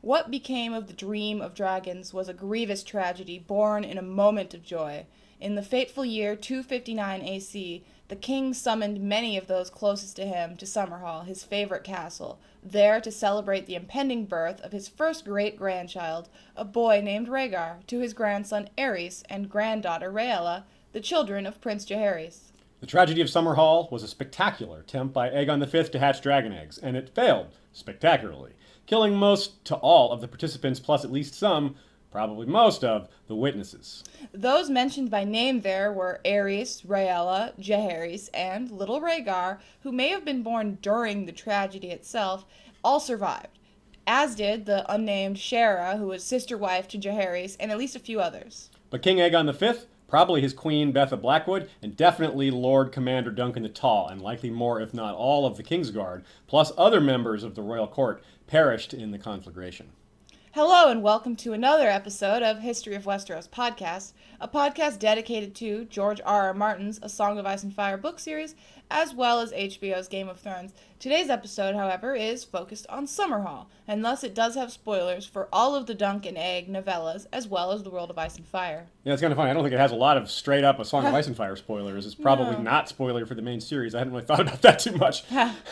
What became of the dream of dragons was a grievous tragedy born in a moment of joy. In the fateful year 259 AC, the king summoned many of those closest to him to Summerhall, his favorite castle, there to celebrate the impending birth of his first great-grandchild, a boy named Rhaegar, to his grandson Aerys and granddaughter Rhaella, the children of Prince Jaehaerys. The tragedy of Summerhall was a spectacular attempt by Aegon V to hatch dragon eggs, and it failed spectacularly, killing most to all of the participants, plus at least some, probably most of, the witnesses. Those mentioned by name there were Aerys, Rhaella, Jaehaerys, and little Rhaegar, who may have been born during the tragedy itself, all survived, as did the unnamed Shiera, who was sister-wife to Jaehaerys, and at least a few others. But King Aegon V, probably his queen Betha Blackwood, and definitely Lord Commander Duncan the Tall, and likely more if not all of the Kingsguard, plus other members of the royal court, perished in the conflagration. Hello and welcome to another episode of History of Westeros podcast, a podcast dedicated to George R.R. Martin's A Song of Ice and Fire book series, as well as HBO's Game of Thrones. Today's episode, however, is focused on Summerhall, and thus it does have spoilers for all of the Duncan Egg novellas, as well as the World of Ice and Fire. Yeah, it's kind of funny. I don't think it has a lot of straight-up A Song of Ice and Fire spoilers. It's probably not spoiler for the main series. I hadn't really thought about that too much.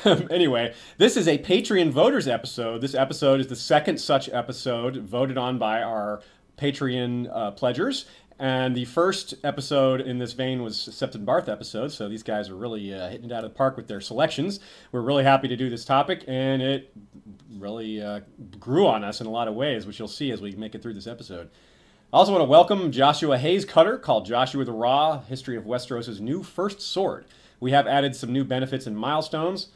Anyway, this is a Patreon voters episode. This episode is the second such episode voted on by our Patreon pledgers. And the first episode in this vein was Septon Barth episode, so these guys are really hitting it out of the park with their selections. We're really happy to do this topic, and it really grew on us in a lot of ways, which you'll see as we make it through this episode. I also want to welcome Joshua Hayes Cutter, called Joshua the Raw, History of Westeros' new first sword. We have added some new benefits and milestones.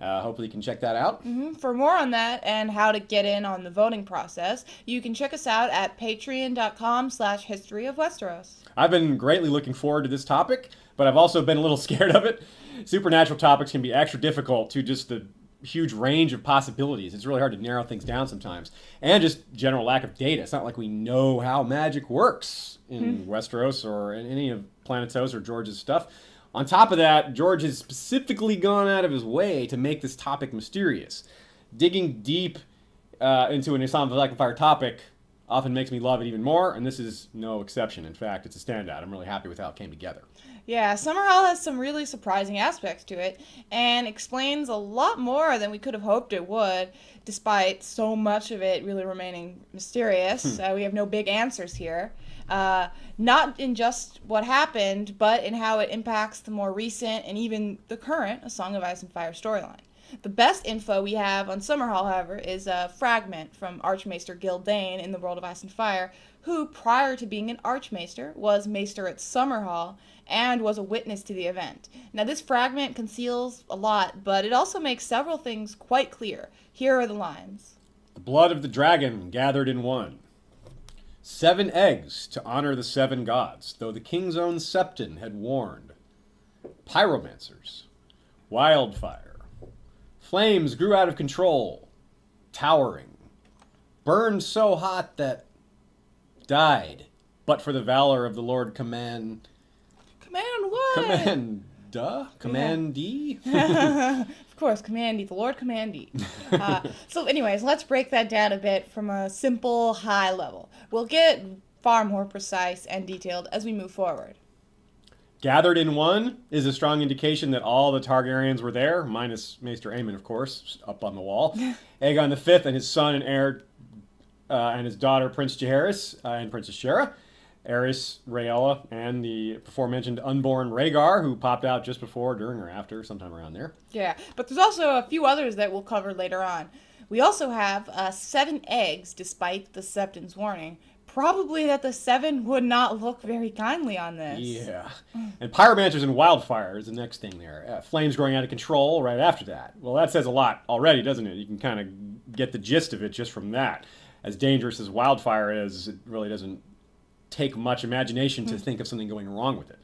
Hopefully you can check that out. For more on that and how to get in on the voting process, you can check us out at patreon.com/historyofwesteros. I've been greatly looking forward to this topic, but I've also been a little scared of it. Supernatural topics can be extra difficult to just the huge range of possibilities. It's really hard to narrow things down sometimes. And just general lack of data. It's not like we know how magic works in Westeros or in any of Planetos or George's stuff. On top of that, George has specifically gone out of his way to make this topic mysterious. Digging deep into an Song of Ice and Fire topic often makes me love it even more, and this is no exception. In fact, it's a standout. I'm really happy with how it came together. Yeah, Summerhall has some really surprising aspects to it, and explains a lot more than we could have hoped it would, despite so much of it really remaining mysterious. We have no big answers here. Not in just what happened, but in how it impacts the more recent and even the current A Song of Ice and Fire storyline. The best info we have on Summerhall, however, is a fragment from Archmaester Gyldayn in the World of Ice and Fire, who, prior to being an Archmaester, was Maester at Summerhall and was a witness to the event. Now, this fragment conceals a lot, but it also makes several things quite clear. Here are the lines. The blood of the dragon gathered in one. 7 eggs to honor the 7 gods, though the king's own Septon had warned. Pyromancers. Wildfire. Flames grew out of control. Towering. Burned so hot that... died. But for the valor of the Lord Command... Command what? Commander? Commandee? Of course, Commandee. The Lord Commandee. So anyways, let's break that down a bit from a simple, high level. We'll get far more precise and detailed as we move forward. Gathered in one is a strong indication that all the Targaryens were there, minus Maester Aemon, of course, up on the wall. Aegon V and his son and heir and his daughter, Prince Jaehaerys and Princess Shaera. Aerys, Rhaella, and the aforementioned unborn Rhaegar, who popped out just before, during, or after, sometime around there. Yeah, but there's also a few others that we'll cover later on. We also have 7 eggs, despite the Septon's warning. Probably that the 7 would not look very kindly on this. Yeah. And pyromancers and wildfire is the next thing there. Flames growing out of control right after that. Well, that says a lot already, doesn't it? You can kind of get the gist of it just from that. As dangerous as wildfire is, it really doesn't take much imagination to think of something going wrong with it.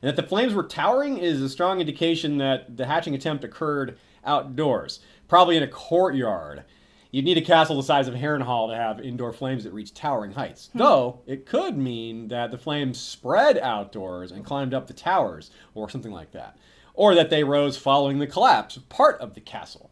And that the flames were towering is a strong indication that the hatching attempt occurred outdoors, probably in a courtyard. You'd need a castle the size of Harrenhal to have indoor flames that reach towering heights. Though, it could mean that the flames spread outdoors and climbed up the towers, or something like that. Or that they rose following the collapse of part of the castle.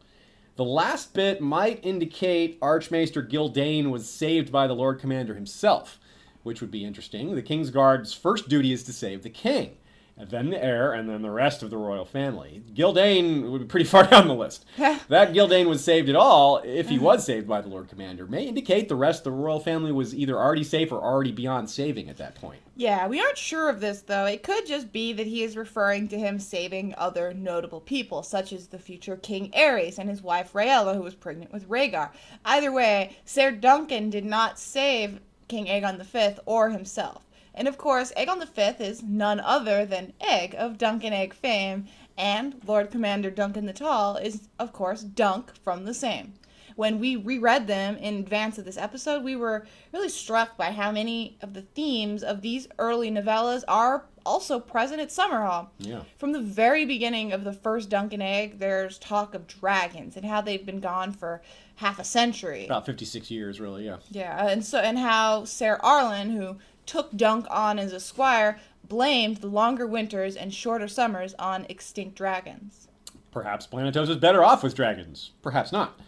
The last bit might indicate Archmaester Gyldayn was saved by the Lord Commander himself, which would be interesting. The Kingsguard's first duty is to save the king, and then the heir, and then the rest of the royal family. Gyldayn would be pretty far down the list. That Gyldayn was saved at all, if he was saved by the Lord Commander, may indicate the rest of the royal family was either already safe or already beyond saving at that point. Yeah, we aren't sure of this, though. It could just be that he is referring to him saving other notable people, such as the future King Aerys and his wife Rhaella, who was pregnant with Rhaegar. Either way, Ser Duncan did not save King Aegon V or himself. And of course, Aegon V is none other than Egg of Duncan Egg fame, and Lord Commander Duncan the Tall is, of course, Dunk from the same. When we reread them in advance of this episode, we were really struck by how many of the themes of these early novellas are also present at Summerhall. Yeah. From the very beginning of the first Duncan Egg, there's talk of dragons and how they've been gone for half a century. About 56 years, really, yeah. Yeah, and how Ser Arlen, who took Dunk on as a squire, blamed the longer winters and shorter summers on extinct dragons. Perhaps Planetos was better off with dragons. Perhaps not.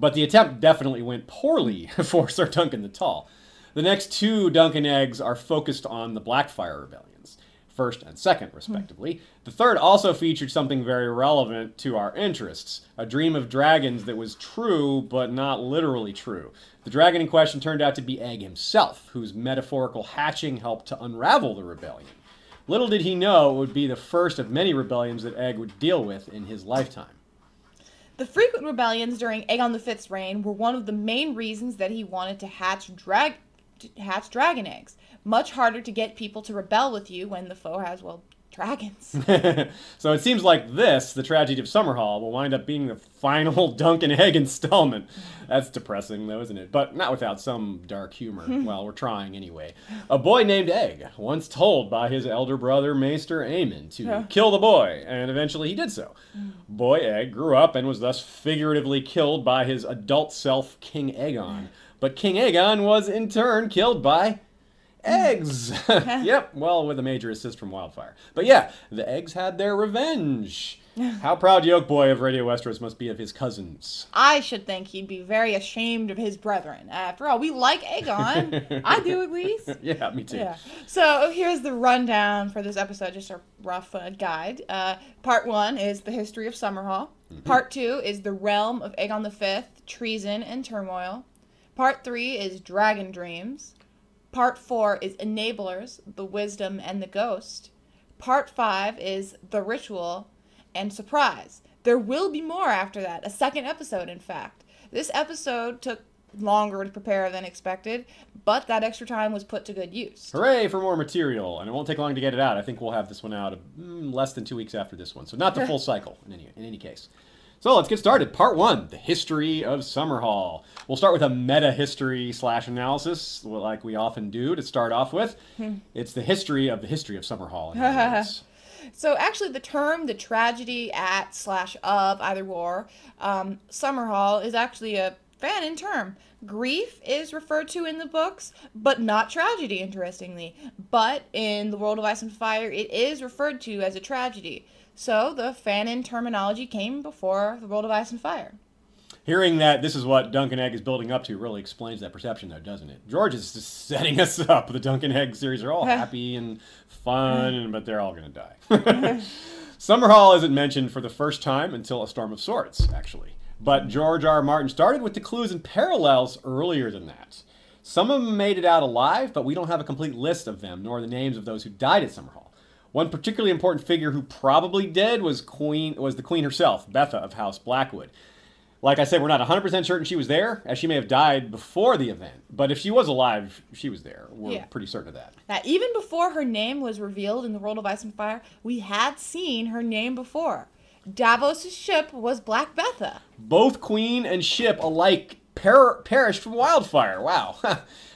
But the attempt definitely went poorly for Ser Duncan the Tall. The next two Duncan Eggs are focused on the Blackfyre rebellions, first and second, respectively. The third also featured something very relevant to our interests, a dream of dragons that was true, but not literally true. The dragon in question turned out to be Egg himself, whose metaphorical hatching helped to unravel the rebellion. Little did he know it would be the first of many rebellions that Egg would deal with in his lifetime. The frequent rebellions during Aegon V's reign were one of the main reasons that he wanted to hatch dragon eggs. Much harder to get people to rebel with you when the foe has, well, dragons. So it seems like this, the tragedy of Summerhall, will wind up being the final Duncan Egg installment. That's depressing, though, isn't it? But not without some dark humor. Well, we're trying anyway. A boy named Egg once told by his elder brother, Maester Aemon, to kill the boy, and eventually he did so. Boy Egg grew up and was thus figuratively killed by his adult self, King Aegon. But King Aegon was, in turn, killed by eggs. Yep, well, with a major assist from Wildfire. But yeah, the eggs had their revenge. How proud Yoke Boy of Radio Westeros must be of his cousins. I should think he'd be very ashamed of his brethren. After all, we like Aegon. I do, at least. Yeah, me too. Yeah. So here's the rundown for this episode, just a rough guide. Part 1 is the history of Summerhall. Part 2 is the realm of Aegon V, treason and turmoil. Part 3 is dragon dreams. Part 4 is Enablers, the Wisdom and the Ghost. Part 5 is The Ritual, and surprise, there will be more after that, a second episode, in fact. This episode took longer to prepare than expected, but that extra time was put to good use. Hooray for more material, and it won't take long to get it out. I think we'll have this one out less than 2 weeks after this one, so not the full cycle in any case. So let's get started. Part 1, the history of Summerhall. We'll start with a meta-history slash analysis, like we often do to start off with. It's the history of Summerhall. So actually the term, the tragedy at slash of, either war, Summerhall is actually a canon term. Grief is referred to in the books, but not tragedy, interestingly. But in the World of Ice and Fire, it is referred to as a tragedy. So the canon terminology came before the World of Ice and Fire. Hearing that this is what Duncan Egg is building up to really explains that perception, though, doesn't it? George is just setting us up. The Duncan Egg series are all happy and fun, but they're all going to die. Summerhall isn't mentioned for the first time until A Storm of Swords, actually. But George R. R. Martin started with the clues and parallels earlier than that. Some of them made it out alive, but we don't have a complete list of them, nor the names of those who died at Summerhall. One particularly important figure who probably did was the queen herself, Betha of House Blackwood. Like I said, we're not 100% certain she was there, as she may have died before the event. But if she was alive, she was there. We're pretty certain of that. Now, even before her name was revealed in the World of Ice and Fire, we had seen her name before. Davos' ship was Black Betha. Both queen and ship alike perished from wildfire. Wow.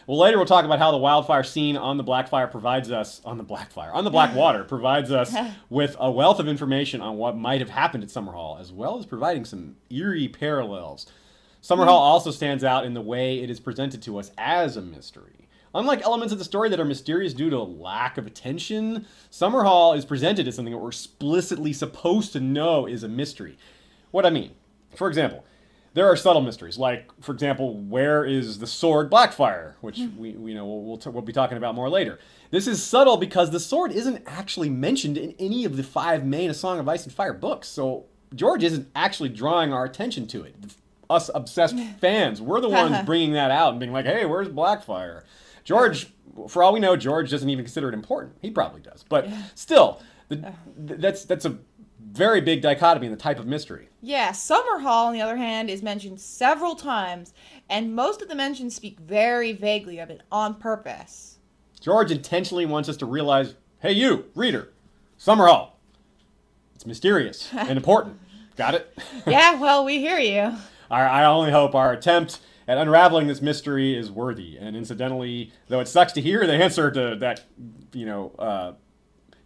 Well, later we'll talk about how the wildfire scene on the Blackfyre provides us, on the Blackwater provides us with a wealth of information on what might have happened at Summerhall, as well as providing some eerie parallels. Summerhall also stands out in the way it is presented to us as a mystery. Unlike elements of the story that are mysterious due to lack of attention, Summerhall is presented as something that we're explicitly supposed to know is a mystery. What I mean, for example, There are subtle mysteries, like, for example, where is the sword Blackfyre, which we know we'll be talking about more later. This is subtle because the sword isn't actually mentioned in any of the five main A Song of Ice and Fire books, so George isn't actually drawing our attention to it. Us obsessed fans, we're the ones bringing that out and being like, hey, where's Blackfyre? George, for all we know, George doesn't even consider it important. He probably does, but still, that's a very big dichotomy in the type of mystery. Yeah, Summerhall, on the other hand, is mentioned several times, and most of the mentions speak very vaguely of it on purpose. George intentionally wants us to realize, hey you, reader, Summerhall. It's mysterious and important. Got it? Yeah, well, we hear you. I only hope our attempt at unraveling this mystery is worthy. And incidentally, though it sucks to hear the answer to that, you know,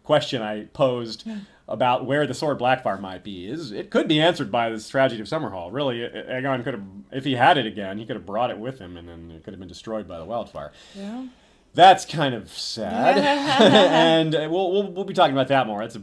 question I posed about where the sword Blackfyre might be, is it could be answered by this tragedy of Summerhall. Really, Aegon could have, if he had it again, he could have brought it with him, and then it could have been destroyed by the wildfire. Yeah. That's kind of sad. And we'll be talking about that more. That's a,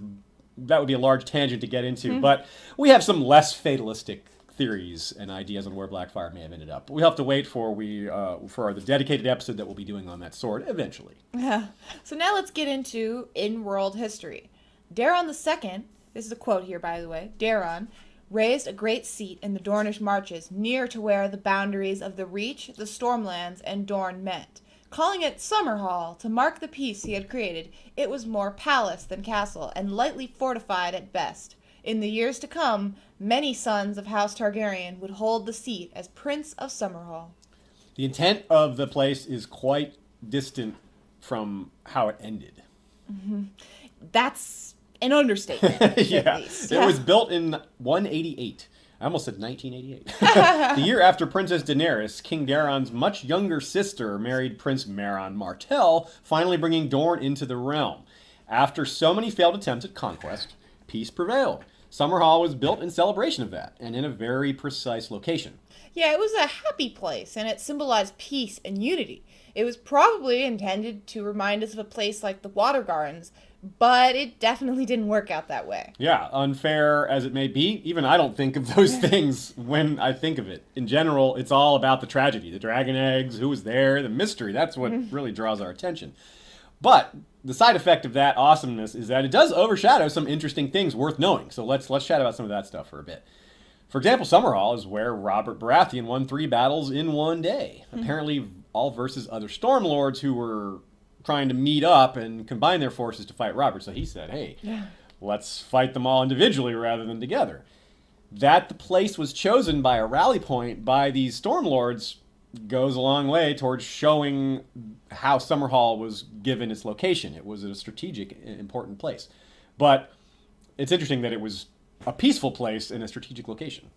that would be a large tangent to get into, but we have some less fatalistic theories and ideas on where Blackfyre may have ended up. But we'll have to wait for the dedicated episode that we'll be doing on that sword eventually. Yeah. So now let's get into in-world history. Daeron II, this is a quote here by the way, Daeron raised a great seat in the Dornish marches near to where the boundaries of the Reach, the Stormlands, and Dorne met. Calling it Summerhall to mark the peace he had created, it was more palace than castle and lightly fortified at best. In the years to come, many sons of House Targaryen would hold the seat as Prince of Summerhall. The intent of the place is quite distant from how it ended. That's an understatement. Yeah. It was built in 188. I almost said 1988. The year after Princess Daenerys, King Daeron's much younger sister married Prince Maron Martell, finally bringing Dorne into the realm. After so many failed attempts at conquest, peace prevailed. Summerhall was built in celebration of that, and in a very precise location. Yeah, it was a happy place, and it symbolized peace and unity. It was probably intended to remind us of a place like the Water Gardens, but it definitely didn't work out that way. Yeah, unfair as it may be, even I don't think of those things when I think of it. In general, it's all about the tragedy, the dragon eggs, who was there, the mystery. That's what really draws our attention. But the side effect of that awesomeness is that it does overshadow some interesting things worth knowing. So let's chat about some of that stuff for a bit. For example, Summerhall is where Robert Baratheon won 3 battles in 1 day. Apparently all versus other Stormlords who were trying to meet up and combine their forces to fight Robert. So he said, hey, let's fight them all individually rather than together. That the place was chosen by a rally point by these Stormlords goes a long way towards showing how Summerhall was given its location. It was a strategic, important place. But it's interesting that it was a peaceful place in a strategic location.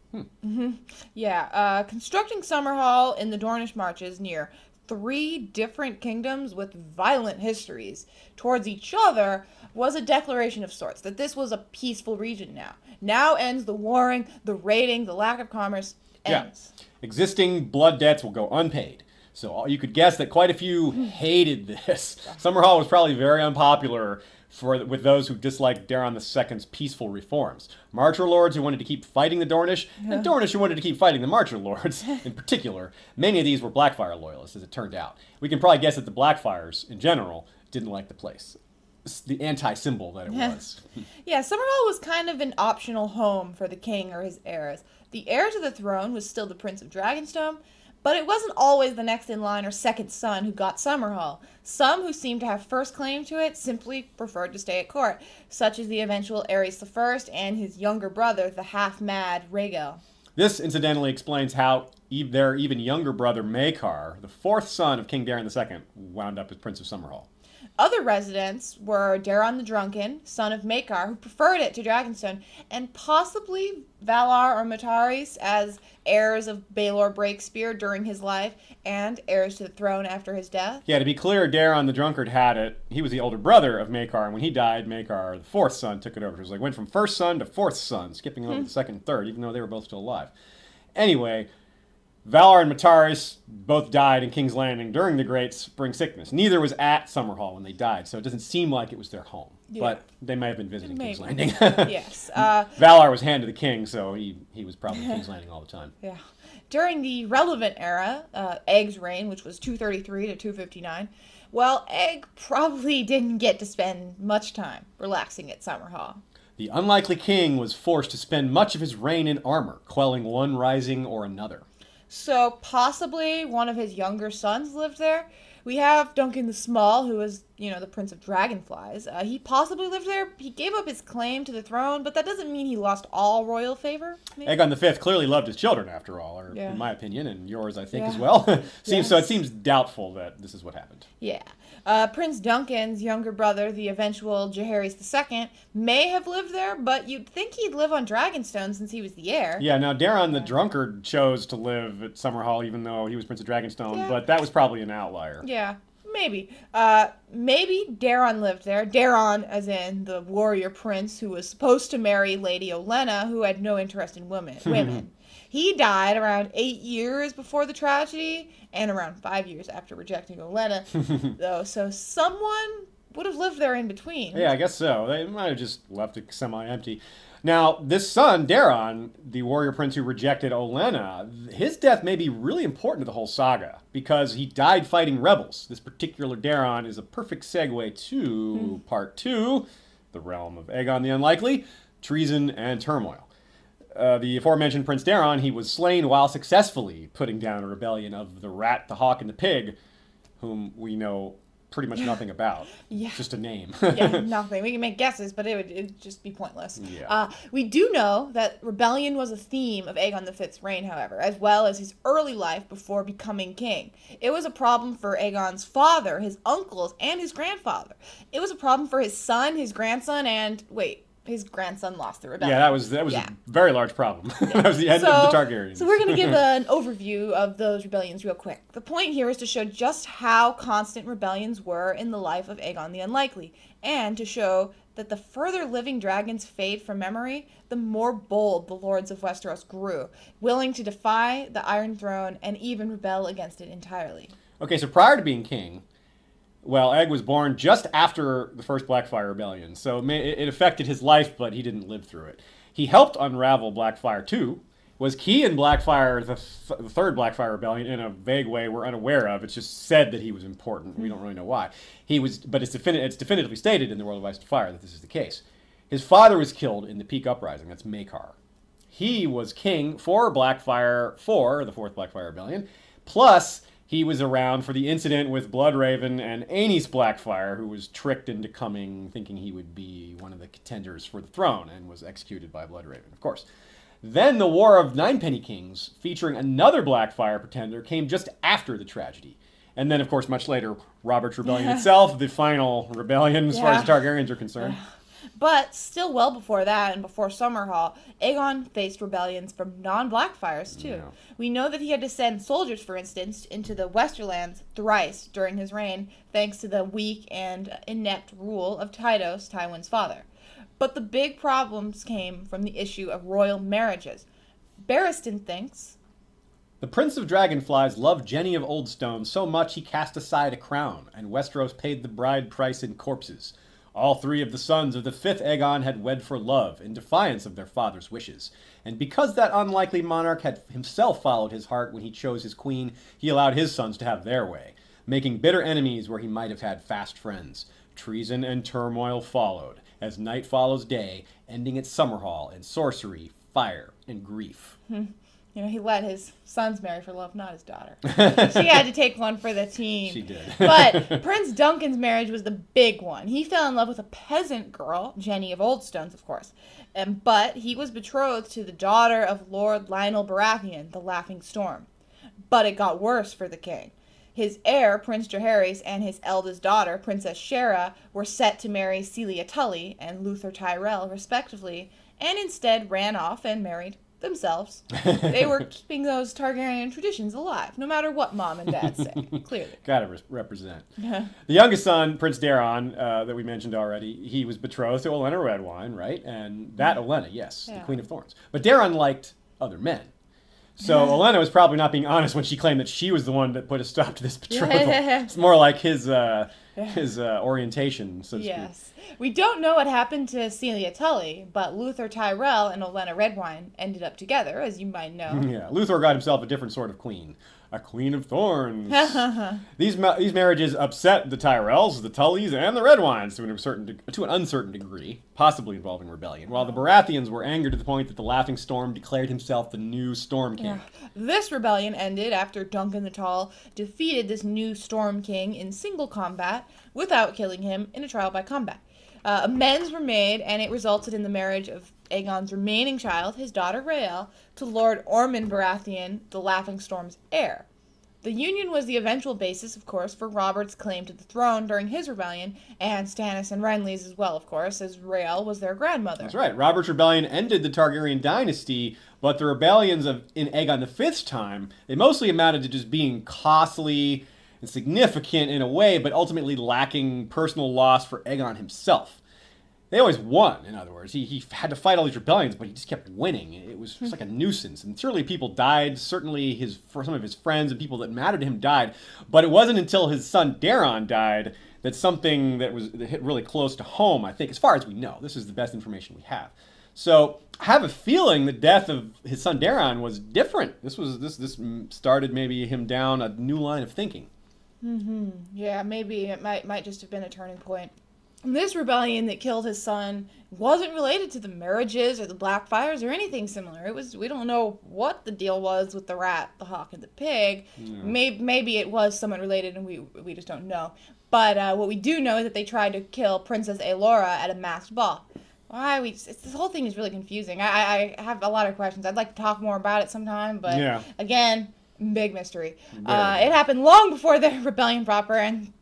Yeah, constructing Summerhall in the Dornish marches near 3 different kingdoms with violent histories towards each other was a declaration of sorts, that this was a peaceful region now. Now ends the warring, the raiding, the lack of commerce ends. Yeah. Existing blood debts will go unpaid. So you could guess that quite a few hated this. Summerhall was probably very unpopular with those who disliked Daeron II's peaceful reforms. Marcher lords who wanted to keep fighting the Dornish, and Dornish who wanted to keep fighting the Marcher lords in particular. Many of these were Blackfyre loyalists, as it turned out. We can probably guess that the Blackfyres, in general, didn't like the place. It's the anti-symbol that it was. Yeah, Summerhall was kind of an optional home for the king or his heirs. The heir to the throne was still the Prince of Dragonstone, but it wasn't always the next in line or second son who got Summerhall. Some who seemed to have first claim to it simply preferred to stay at court, such as the eventual Aerys I and his younger brother, the half-mad Rhaegal. This, incidentally, explains how their even younger brother, Maekar, the 4th son of King Daeron II, wound up as Prince of Summerhall. Other residents were Daeron the Drunken, son of Maekar, who preferred it to Dragonstone, and possibly Valar or Mataris as heirs of Baelor Breakspear during his life, and heirs to the throne after his death. Yeah, to be clear, Daeron the Drunkard had it. He was the older brother of Maekar, and when he died, Maekar, the 4th son, took it over. It was like, went from 1st son to 4th son, skipping over the 2nd and 3rd, even though they were both still alive. Anyway, Valar and Mataris both died in King's Landing during the Great Spring Sickness. Neither was at Summerhall when they died, so it doesn't seem like it was their home. Yeah. But they may have been visiting King's Landing. Yes. Valar was hand to the king, so he was probably at King's Landing all the time. Yeah. During the relevant era, Egg's reign, which was 233 to 259, well, Egg probably didn't get to spend much time relaxing at Summerhall. The unlikely king was forced to spend much of his reign in armor, quelling one rising or another. So possibly one of his younger sons lived there. We have Duncan the Small, who is, you know, the Prince of Dragonflies. He possibly lived there. He gave up his claim to the throne, but that doesn't mean he lost all royal favor. Maybe. Aegon V clearly loved his children, after all, or in my opinion, and yours, I think, as well. So it seems doubtful that this is what happened. Yeah. Prince Duncan's younger brother, the eventual Jaehaerys II, may have lived there, but you'd think he'd live on Dragonstone since he was the heir. Yeah, now Daeron the Drunkard chose to live at Summerhall, even though he was Prince of Dragonstone, but that was probably an outlier. Yeah. Yeah, maybe. Maybe Daeron lived there. Daeron, as in the warrior prince who was supposed to marry Lady Olenna, who had no interest in women. He died around 8 years before the tragedy, and around 5 years after rejecting Olenna, though. So someone would have lived there in between. Yeah, I guess so. They might have just left it semi-empty. Now, this son, Daeron, the warrior prince who rejected Olenna, his death may be really important to the whole saga because he died fighting rebels. This particular Daeron is a perfect segue to Part 2, the realm of Aegon the Unlikely, treason and turmoil. The aforementioned Prince Daeron, he was slain while successfully putting down a rebellion of the rat, the hawk, and the pig, whom we know pretty much nothing about. Yeah. Just a name. Yeah, nothing. We can make guesses, but it'd just be pointless. Yeah. We do know that rebellion was a theme of Aegon V's reign, however, as well as his early life before becoming king. It was a problem for Aegon's father, his uncles, and his grandfather. It was a problem for his son, his grandson, and... wait. His grandson lost the rebellion. Yeah, that was a very large problem. That was the end of the Targaryens. So we're going to give an overview of those rebellions real quick. The point here is to show just how constant rebellions were in the life of Aegon the Unlikely, and to show that the further living dragons fade from memory, the more bold the lords of Westeros grew, willing to defy the Iron Throne and even rebel against it entirely. Okay, so prior to being king... well, Egg was born just after the first Blackfyre Rebellion, so it affected his life, but he didn't live through it. He helped unravel Blackfyre II, was key in Blackfyre, the third Blackfyre Rebellion, in a vague way we're unaware of. It's just said that he was important. We don't really know why. He was, but it's definitively stated in the World of Ice and Fire that this is the case. His father was killed in the Peak Uprising. That's Maekar. He was king for Blackfyre IV, the fourth Blackfyre Rebellion, plus... he was around for the incident with Bloodraven and Aenys Blackfyre, who was tricked into coming thinking he would be one of the contenders for the throne and was executed by Bloodraven, of course. Then the War of Ninepenny Kings, featuring another Blackfyre pretender, came just after the tragedy. And then, of course, much later, Robert's Rebellion itself, the final rebellion as far as the Targaryens are concerned. But still well before that and before Summerhall, Aegon faced rebellions from non-Blackfyres, too. Yeah. We know that he had to send soldiers, for instance, into the Westerlands thrice during his reign, thanks to the weak and inept rule of Tydos, Tywin's father. But the big problems came from the issue of royal marriages. Barristan thinks... the Prince of Dragonflies loved Jenny of Oldstones so much he cast aside a crown, and Westeros paid the bride price in corpses. All three of the sons of the fifth Aegon had wed for love, in defiance of their father's wishes. And because that unlikely monarch had himself followed his heart when he chose his queen, he allowed his sons to have their way, making bitter enemies where he might have had fast friends. Treason and turmoil followed, as night follows day, ending at Summerhall in sorcery, fire, and grief. You know, he let his sons marry for love, not his daughter. She had to take one for the team. She did. But Prince Duncan's marriage was the big one. He fell in love with a peasant girl, Jenny of Oldstones, of course. But he was betrothed to the daughter of Lord Lionel Baratheon, the Laughing Storm. But it got worse for the king. His heir, Prince Jaehaerys, and his eldest daughter, Princess Shaera, were set to marry Celia Tully and Luther Tyrell, respectively, and instead ran off and married themselves. They were keeping those Targaryen traditions alive, no matter what mom and dad say, clearly. Gotta represent. The youngest son, Prince Daeron, that we mentioned already, he was betrothed to Olenna Redwine, right? And that Olenna, the Queen of Thorns. But Daeron liked other men. So Olenna was probably not being honest when she claimed that she was the one that put a stop to this betrothal. It's more like his... his orientation, so to speak. We don't know what happened to Celia Tully, but Luthor Tyrell and Olenna Redwine ended up together, as you might know. Yeah, Luthor got himself a different sort of queen. A queen of thorns. These marriages upset the Tyrells, the Tullys, and the Redwines to an uncertain degree, possibly involving rebellion, while the Baratheons were angered to the point that the Laughing Storm declared himself the new Storm King. Yeah. This rebellion ended after Duncan the Tall defeated this new Storm King in single combat without killing him in a trial by combat. Amends were made, and it resulted in the marriage of Aegon's remaining child, his daughter Rhaelle, to Lord Ormond Baratheon, the Laughing Storm's heir. The union was the eventual basis, of course, for Robert's claim to the throne during his rebellion, and Stannis and Renly's as well, of course, as Rhaelle was their grandmother. That's right. Robert's rebellion ended the Targaryen dynasty, but the rebellions in Aegon V's time, they mostly amounted to just being costly and significant in a way, but ultimately lacking personal loss for Aegon himself. They always won, in other words. He had to fight all these rebellions, but he just kept winning. It was just like a nuisance. And certainly people died. Certainly some of his friends and people that mattered to him died. But it wasn't until his son Daeron died that something that hit really close to home, I think, as far as we know. This is the best information we have. So I have a feeling the death of his son Daeron was different. This started maybe him down a new line of thinking. Mm-hmm. Yeah, maybe it might just have been a turning point. This rebellion that killed his son wasn't related to the marriages or the Blackfyres or anything similar. It was, we don't know what the deal was with the rat, the hawk, and the pig. Yeah. Maybe it was someone related, and we just don't know. But what we do know is that they tried to kill Princess Aelora at a masked ball. This whole thing is really confusing. I have a lot of questions. I'd like to talk more about it sometime, but again, big mystery. It happened long before the rebellion proper, and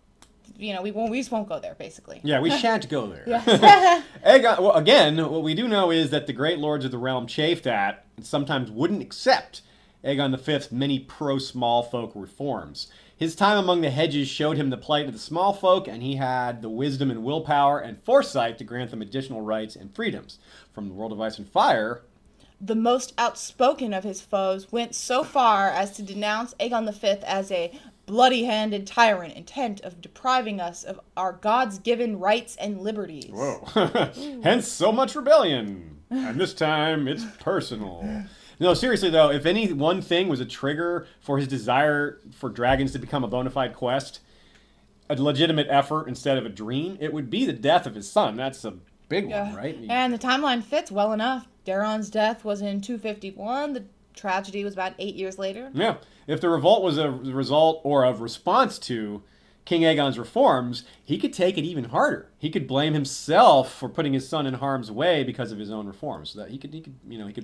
you know, we just won't go there, basically. Yeah, we shan't go there. Aegon, well, again, what we do know is that the great lords of the realm chafed at and sometimes wouldn't accept Aegon V's many pro-small folk reforms. His time among the hedges showed him the plight of the small folk, and he had the wisdom and willpower and foresight to grant them additional rights and freedoms. From the world of ice and fire... The most outspoken of his foes went so far as to denounce Aegon V as a bloody-handed tyrant intent of depriving us of our God's-given rights and liberties. Whoa. Hence so much rebellion. And this time, it's personal. No, seriously, though, if any one thing was a trigger for his desire for dragons to become a bona fide quest, a legitimate effort instead of a dream, it would be the death of his son. That's a big one, right? And the timeline fits well enough. Daeron's death was in 251. The tragedy was about 8 years later. Yeah. If the revolt was a result or of response to King Aegon's reforms, he could take it even harder. He could blame himself for putting his son in harm's way because of his own reforms. So that he could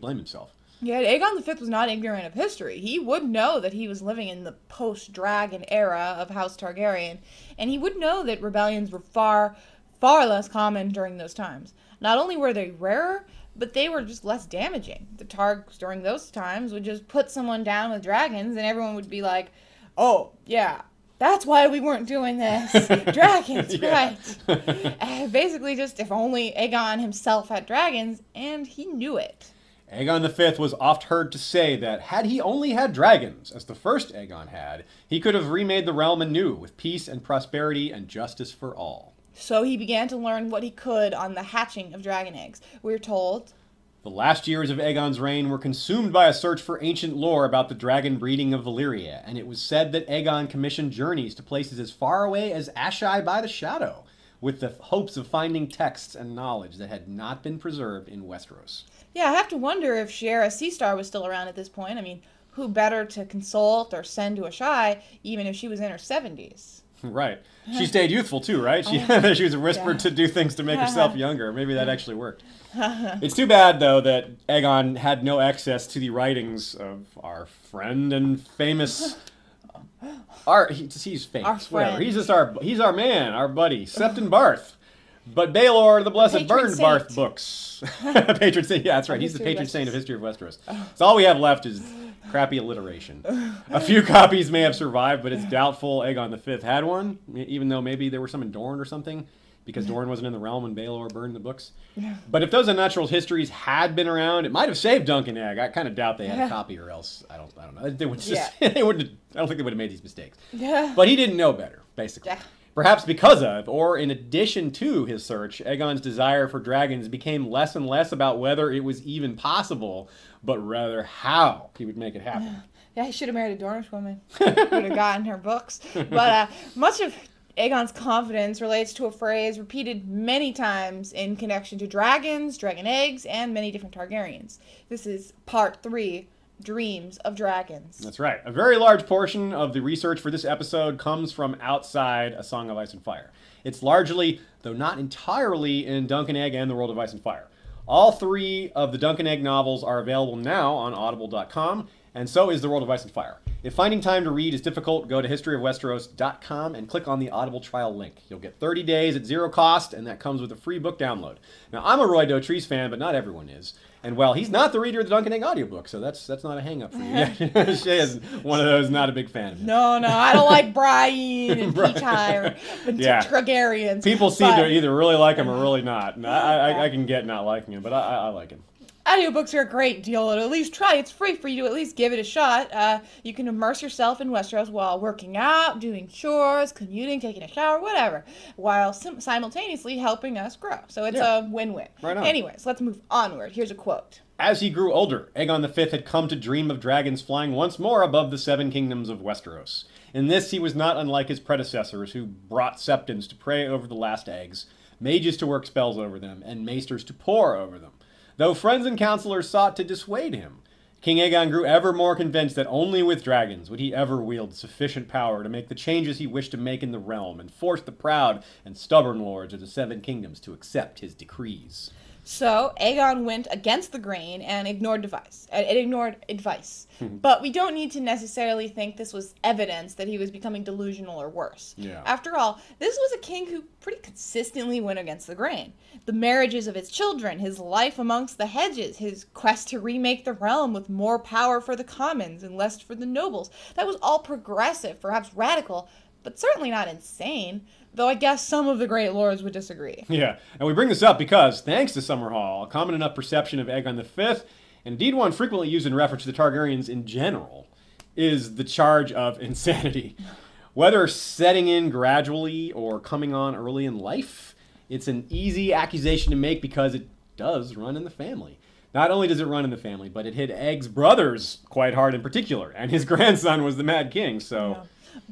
blame himself. Yeah, Aegon V was not ignorant of history. He would know that he was living in the post-dragon era of House Targaryen, and he would know that rebellions were far, far less common during those times. Not only were they rarer, but they were just less damaging. The Targs during those times would just put someone down with dragons, and everyone would be like, oh, yeah, that's why we weren't doing this. Dragons, right. Basically just if only Aegon himself had dragons, and he knew it. Aegon V was oft heard to say that had he only had dragons, as the first Aegon had, he could have remade the realm anew with peace and prosperity and justice for all. So he began to learn what he could on the hatching of dragon eggs. We're told, the last years of Aegon's reign were consumed by a search for ancient lore about the dragon breeding of Valyria, and it was said that Aegon commissioned journeys to places as far away as Ashai by the Shadow, with the hopes of finding texts and knowledge that had not been preserved in Westeros. Yeah, I have to wonder if Shiera Seastar was still around at this point. I mean, who better to consult or send to Ashai, even if she was in her 70s? Right. She stayed youthful, too, right? She was whispered to do things to make herself younger. Maybe that actually worked. It's too bad, though, that Aegon had no access to the writings of our friend and famous... He's famous. Our friend. He's our man, our buddy, Septon Barth. But Baelor the Blessed burned Barth books. Patron saint. Yeah, that's right. He's the patron saint of history of Westeros. So all we have left is... crappy alliteration. A few copies may have survived, but it's doubtful Aegon V had one, even though maybe there were some in Dorne or something, because Dorne wasn't in the realm when Baelor burned the books. But if those unnatural histories had been around, it might have saved Duncan Egg. I kind of doubt they had a copy, or else I don't know. They would just, they wouldn't. I don't think they would have made these mistakes. But he didn't know better, basically. Perhaps because of, or in addition to his search, Aegon's desire for dragons became less and less about whether it was even possible, but rather how he would make it happen. Yeah, he should have married a Dornish woman. Would have gotten her books. But much of Aegon's confidence relates to a phrase repeated many times in connection to dragons, dragon eggs, and many different Targaryens. This is part 3. Dreams of dragons. That's right. A very large portion of the research for this episode comes from outside A Song of Ice and Fire. It's largely, though not entirely, in Duncan Egg and the World of Ice and Fire. All 3 of the Duncan Egg novels are available now on audible.com, and so is the World of Ice and Fire. If finding time to read is difficult, go to historyofwesteros.com and click on the Audible trial link. You'll get 30 days at zero cost, and that comes with a free book download. Now, I'm a Roy Dotrice fan, but not everyone is. And while he's not the reader of the Duncan Egg audiobook, so that's not a hang-up for you. Yeah, Shay is one of those not a big fan of him. No, I don't like Brian and Peach Hire and Targaryens. People seem to either really like him or really not. And I can get not liking him, but I like him. Audiobooks are a great deal, and at least try. It's free for you to at least give it a shot. You can immerse yourself in Westeros while working out, doing chores, commuting, taking a shower, whatever, while simultaneously helping us grow. So it's a win-win. Right on. Anyways, let's move onward. Here's a quote. As he grew older, Aegon V had come to dream of dragons flying once more above the 7 kingdoms of Westeros. In this, he was not unlike his predecessors, who brought septons to pray over the last eggs, mages to work spells over them, and maesters to pore over them. Though friends and counselors sought to dissuade him, King Aegon grew ever more convinced that only with dragons would he ever wield sufficient power to make the changes he wished to make in the realm and force the proud and stubborn lords of the 7 kingdoms to accept his decrees. So Aegon went against the grain and ignored advice. But we don't need to necessarily think this was evidence that he was becoming delusional or worse. Yeah. After all, this was a king who pretty consistently went against the grain. The marriages of his children, his life amongst the hedges, his quest to remake the realm with more power for the commons and less for the nobles. That was all progressive, perhaps radical, but certainly not insane. Though I guess some of the great lords would disagree. Yeah, and we bring this up because, thanks to Summerhall, a common enough perception of Aegon V, and indeed one frequently used in reference to the Targaryens in general, is the charge of insanity. Whether setting in gradually or coming on early in life, it's an easy accusation to make because it does run in the family. Not only does it run in the family, but it hit Aeg's brothers quite hard in particular, and his grandson was the Mad King, so... Yeah.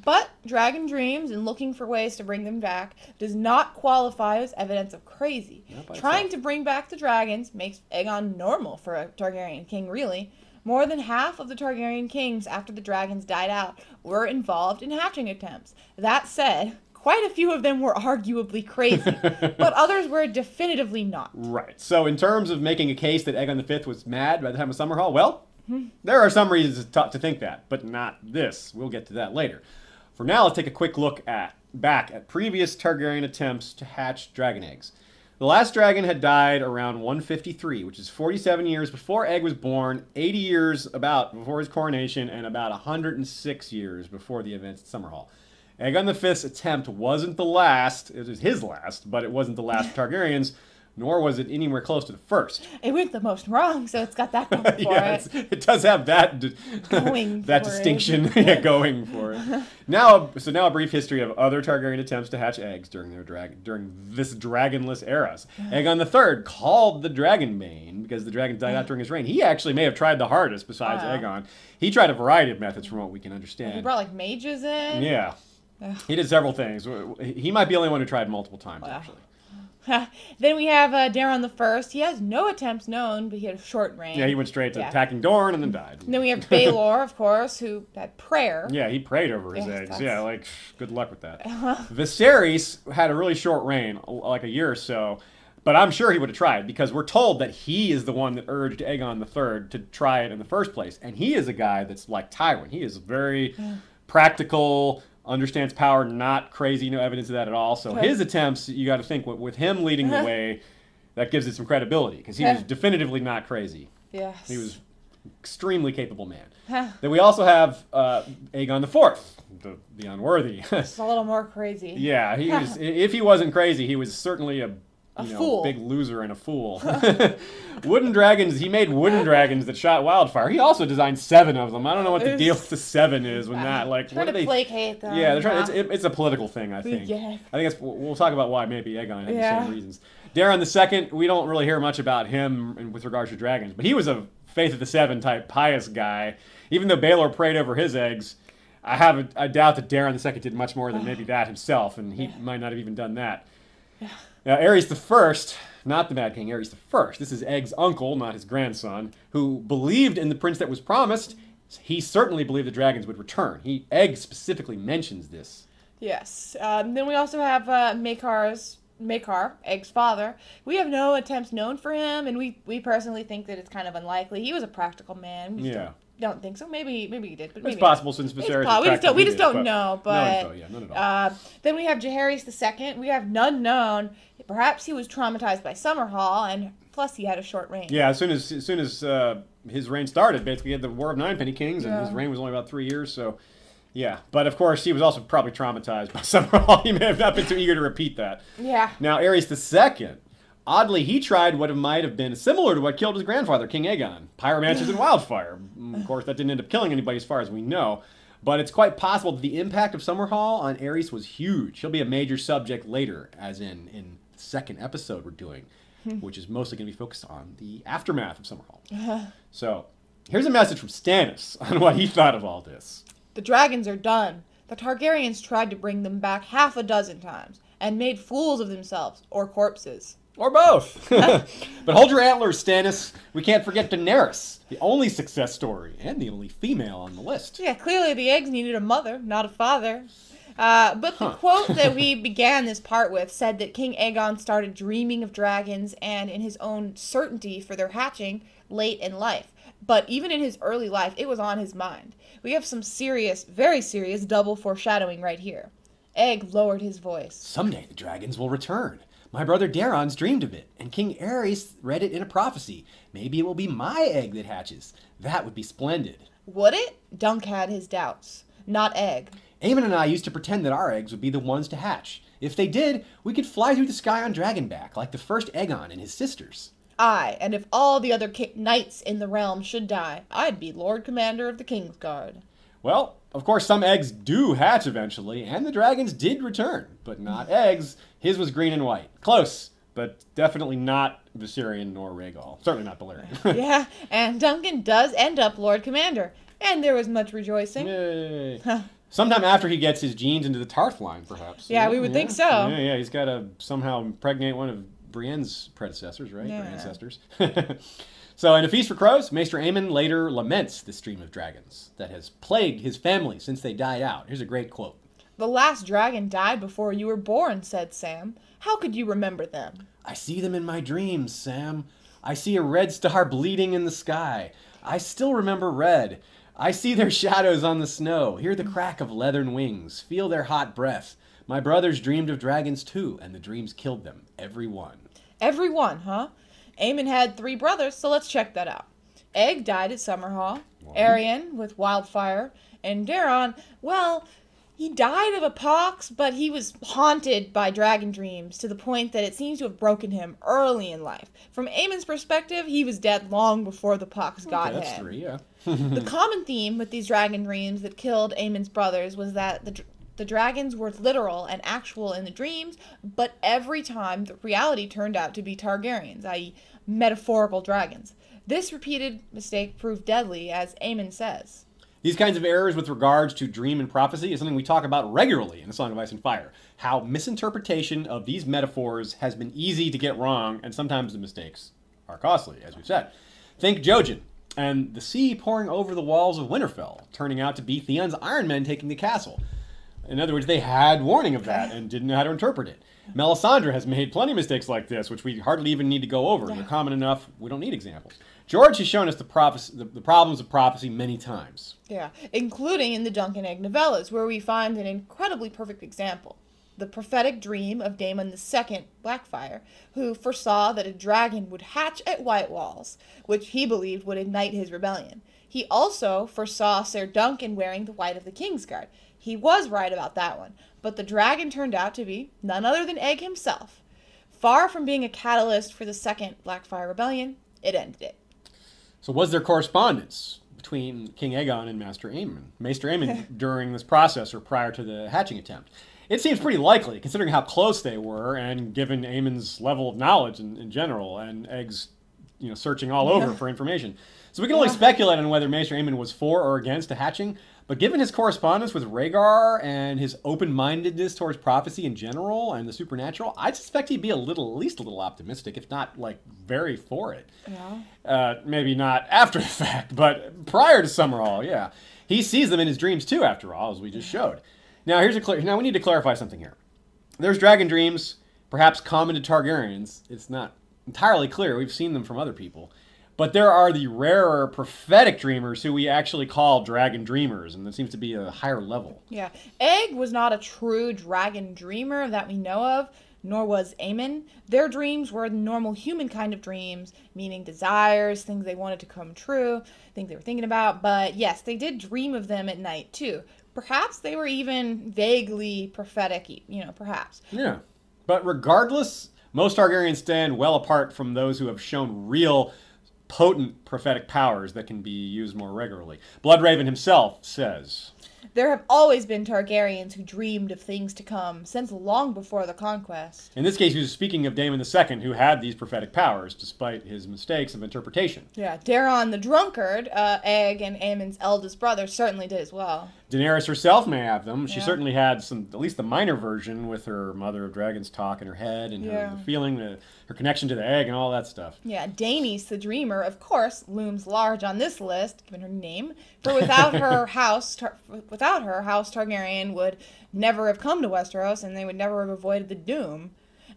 But dragon dreams and looking for ways to bring them back does not qualify as evidence of crazy. Trying to bring back the dragons makes Aegon normal for a Targaryen king, really. More than half of the Targaryen kings after the dragons died out were involved in hatching attempts. That said, quite a few of them were arguably crazy, but others were definitively not. Right. So in terms of making a case that Aegon V was mad by the time of Summerhall, well... there are some reasons to think that, but not this. We'll get to that later. For now, let's take a quick look back at previous Targaryen attempts to hatch dragon eggs. The last dragon had died around 153, which is 47 years before Egg was born, 80 years about before his coronation, and about 106 years before the events at Summerhall. Aegon V's attempt wasn't the last. It was his last, but it wasn't the last of Targaryens. Nor was it anywhere close to the first. It went the most wrong, so it's got that going for it does have that distinction going for it. So now a brief history of other Targaryen attempts to hatch eggs during their during this dragonless era. Aegon III, called the Dragonbane because the dragons died out during his reign. He actually may have tried the hardest besides Aegon. He tried a variety of methods, from what we can understand. He brought like mages in. Yeah, he did several things. He might be the only one who tried multiple times actually. Then we have Daeron the First. He has no attempts known, but he had a short reign. Yeah, he went straight to attacking Dorne and then died. And then we have Baelor, of course, who had prayer. Yeah, he prayed over his eggs. That's... yeah, like, good luck with that. Viserys had a really short reign, like a year or so, but I'm sure he would have tried, because we're told that he is the one that urged Aegon III to try it in the first place, and he is a guy that's like Tywin. He is very practical... understands power, not crazy, no evidence of that at all. So his attempts, you got to think, with him leading the way, that gives it some credibility, because he was definitively not crazy. Yes. He was an extremely capable man. Then we also have Aegon IV, the unworthy. It's a little more crazy. Yeah, he was, if he wasn't crazy, he was certainly a a fool. Big loser and a fool. Wooden dragons. He made wooden dragons that shot wildfire. He also designed 7 of them. I don't know what the deal with the 7 is with that. Like, trying to placate them. Yeah, they're trying. It's a political thing, I think. Yeah. I think it's, we'll talk about why maybe Aegon had the same reasons. Daeron the Second, we don't really hear much about him with regards to dragons, but he was a Faith of the Seven type pious guy. Even though Baelor prayed over his eggs, I doubt that Daeron the Second did much more than maybe that himself, and he might not have even done that. Now, Aerys the First, not the Mad King, Aerys the First. This is Egg's uncle, not his grandson, who believed in the prince that was promised. He certainly believed the dragons would return. Egg specifically mentions this. Yes. Then we also have Makar, Egg's father. We have no attempts known for him, and we personally think that it's kind of unlikely. He was a practical man. We don't think so. Maybe he did, but maybe it's possible since Viserys. We just don't know. But no info, none at all. Then we have Jaehaerys the Second. We have none known. Perhaps he was traumatized by Summerhall, and plus he had a short reign. Yeah, as soon as his reign started, basically he had the War of Ninepenny Kings, and his reign was only about 3 years. So, yeah, but of course he was also probably traumatized by Summerhall. He may have not been too eager to repeat that. Yeah. Now Aerys the Second. Oddly, he tried what might have been similar to what killed his grandfather, King Aegon, pyromancers and wildfire. Of course, that didn't end up killing anybody as far as we know, but it's quite possible that the impact of Summerhall on Aerys was huge. He'll be a major subject later, as in the second episode we're doing, which is mostly going to be focused on the aftermath of Summerhall. So, here's a message from Stannis on what he thought of all this. The dragons are done. The Targaryens tried to bring them back 6 times and made fools of themselves or corpses. Or both. But hold your antlers, Stannis. We can't forget Daenerys, the only success story and the only female on the list. Yeah, clearly the eggs needed a mother, not a father. But the quote that we began this part with said that King Aegon started dreaming of dragons and in his own certainty for their hatching late in life. But even in his early life, it was on his mind. We have some serious, very serious double foreshadowing right here. Egg lowered his voice. Someday the dragons will return. My brother Daeron's dreamed of it, and King Aerys read it in a prophecy. Maybe it will be my egg that hatches. That would be splendid. Would it? Dunk had his doubts. Not Egg. Aemon and I used to pretend that our eggs would be the ones to hatch. If they did, we could fly through the sky on Dragonback, like the first Aegon and his sisters. Aye, and if all the other knights in the realm should die, I'd be Lord Commander of the Kingsguard. Well, of course, some eggs do hatch eventually, and the dragons did return, but not Eggs. His was green and white. Close, but definitely not Viserion nor Rhaegal. Certainly not Balerion. Yeah, and Duncan does end up Lord Commander, and there was much rejoicing. Yay. Sometime after he gets his genes into the Tarth line, perhaps. Yeah, we would think so. Yeah, he's got to somehow impregnate one of Brienne's predecessors, right? Yeah. Ancestors. So in A Feast for Crows, Maester Aemon later laments this dream of dragons that has plagued his family since they died out. Here's a great quote. The last dragon died before you were born, said Sam. How could you remember them? I see them in my dreams, Sam. I see a red star bleeding in the sky. I still remember red. I see their shadows on the snow, hear the crack of leathern wings, feel their hot breath. My brothers dreamed of dragons too, and the dreams killed them, every one. Every one, huh? Aemon had 3 brothers, so let's check that out. Egg died at Summerhall, Aerion with wildfire, and Daeron, well, he died of a pox, but he was haunted by dragon dreams to the point that it seems to have broken him early in life. From Aemon's perspective, he was dead long before the pox got him. That's 3, yeah. The common theme with these dragon dreams that killed Aemon's brothers was that the dragons were literal and actual in the dreams, but every time the reality turned out to be Targaryens, i.e. metaphorical dragons. This repeated mistake proved deadly, as Aemon says. These kinds of errors with regards to dream and prophecy is something we talk about regularly in A Song of Ice and Fire. How misinterpretation of these metaphors has been easy to get wrong, and sometimes the mistakes are costly, as we've said. Think Jojen and the sea pouring over the walls of Winterfell, turning out to be Theon's Iron Men taking the castle. In other words, they had warning of that and didn't know how to interpret it. Melisandre has made plenty of mistakes like this, which we hardly even need to go over. They're common enough, we don't need examples. George has shown us the problems of prophecy many times. Yeah, including in the Duncan Egg novellas, where we find an incredibly perfect example. The prophetic dream of Daemon II, Blackfyre, who foresaw that a dragon would hatch at White Walls, which he believed would ignite his rebellion. He also foresaw Ser Duncan wearing the white of the Kingsguard. He was right about that one, but the dragon turned out to be none other than Egg himself. Far from being a catalyst for the Second Blackfyre Rebellion, it ended it. So was there correspondence between King Aegon and Maester Aemon during this process or prior to the hatching attempt? It seems pretty likely, considering how close they were and given Aemon's level of knowledge in general and Egg's, you know, searching all over for information. So we can only speculate on whether Maester Aemon was for or against a hatching, but given his correspondence with Rhaegar and his open-mindedness towards prophecy in general and the supernatural, I'd suspect he'd be a little, at least a little optimistic, if not, like, very for it. Yeah. Maybe not after the fact, but prior to Summerhall, yeah. He sees them in his dreams, too, after all, as we just showed. Now, now we need to clarify something here. There's dragon dreams, perhaps common to Targaryens. It's not entirely clear. We've seen them from other people. But there are the rarer prophetic dreamers who we actually call dragon dreamers, and that seems to be a higher level. Yeah. Egg was not a true dragon dreamer that we know of, nor was Aemon. Their dreams were the normal human kind of dreams, meaning desires, things they wanted to come true, things they were thinking about. But yes, they did dream of them at night, too. Perhaps they were even vaguely prophetic, you know, perhaps. Yeah. But regardless, most Targaryens stand well apart from those who have shown real, potent prophetic powers that can be used more regularly. Bloodraven himself says, "There have always been Targaryens who dreamed of things to come since long before the conquest." In this case, he was speaking of Daemon II, who had these prophetic powers, despite his mistakes of interpretation. Yeah, Daeron the Drunkard, Egg and Aemon's eldest brother, certainly did as well. Daenerys herself may have them. She certainly had some, at least the minor version, with her Mother of Dragons talk in her head and her feeling, her connection to the egg and all that stuff. Yeah, Daenerys the Dreamer, of course, looms large on this list, given her name. For without her House Targaryen would never have come to Westeros, and they would never have avoided the doom.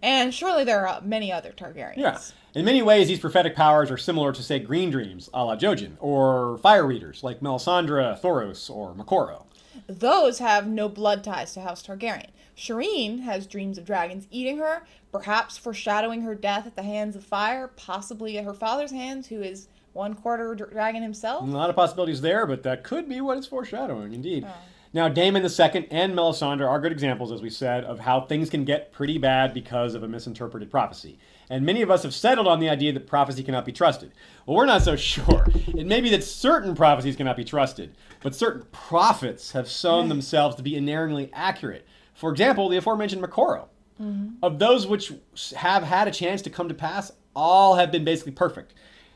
And surely there are many other Targaryens. Yeah. In many ways, these prophetic powers are similar to, say, green dreams, a la Jojen, or fire readers, like Melisandre, Thoros, or Makoro. Those have no blood ties to House Targaryen. Shireen has dreams of dragons eating her, perhaps foreshadowing her death at the hands of fire, possibly at her father's hands, who is one-quarter dragon himself. A lot of possibilities there, but that could be what it's foreshadowing, indeed. Oh. Now, Daemon II and Melisandre are good examples, as we said, of how things can get pretty bad because of a misinterpreted prophecy. And many of us have settled on the idea that prophecy cannot be trusted. Well, we're not so sure. It may be that certain prophecies cannot be trusted, but certain prophets have shown themselves to be inerringly accurate. For example, the aforementioned Makoro. Of those which have had a chance to come to pass, all have been basically perfect.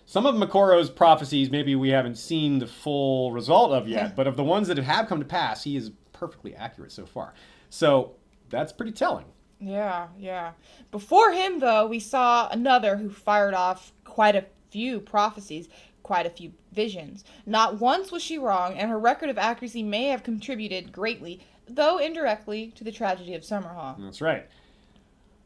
Some of Makoro's prophecies, maybe we haven't seen the full result of yet, but of the ones that have come to pass, he is perfectly accurate so far. So that's pretty telling. Yeah, yeah. Before him, though, we saw another who fired off quite a few prophecies, quite a few visions. Not once was she wrong, and her record of accuracy may have contributed greatly, though indirectly, to the tragedy of Summerhall. That's right.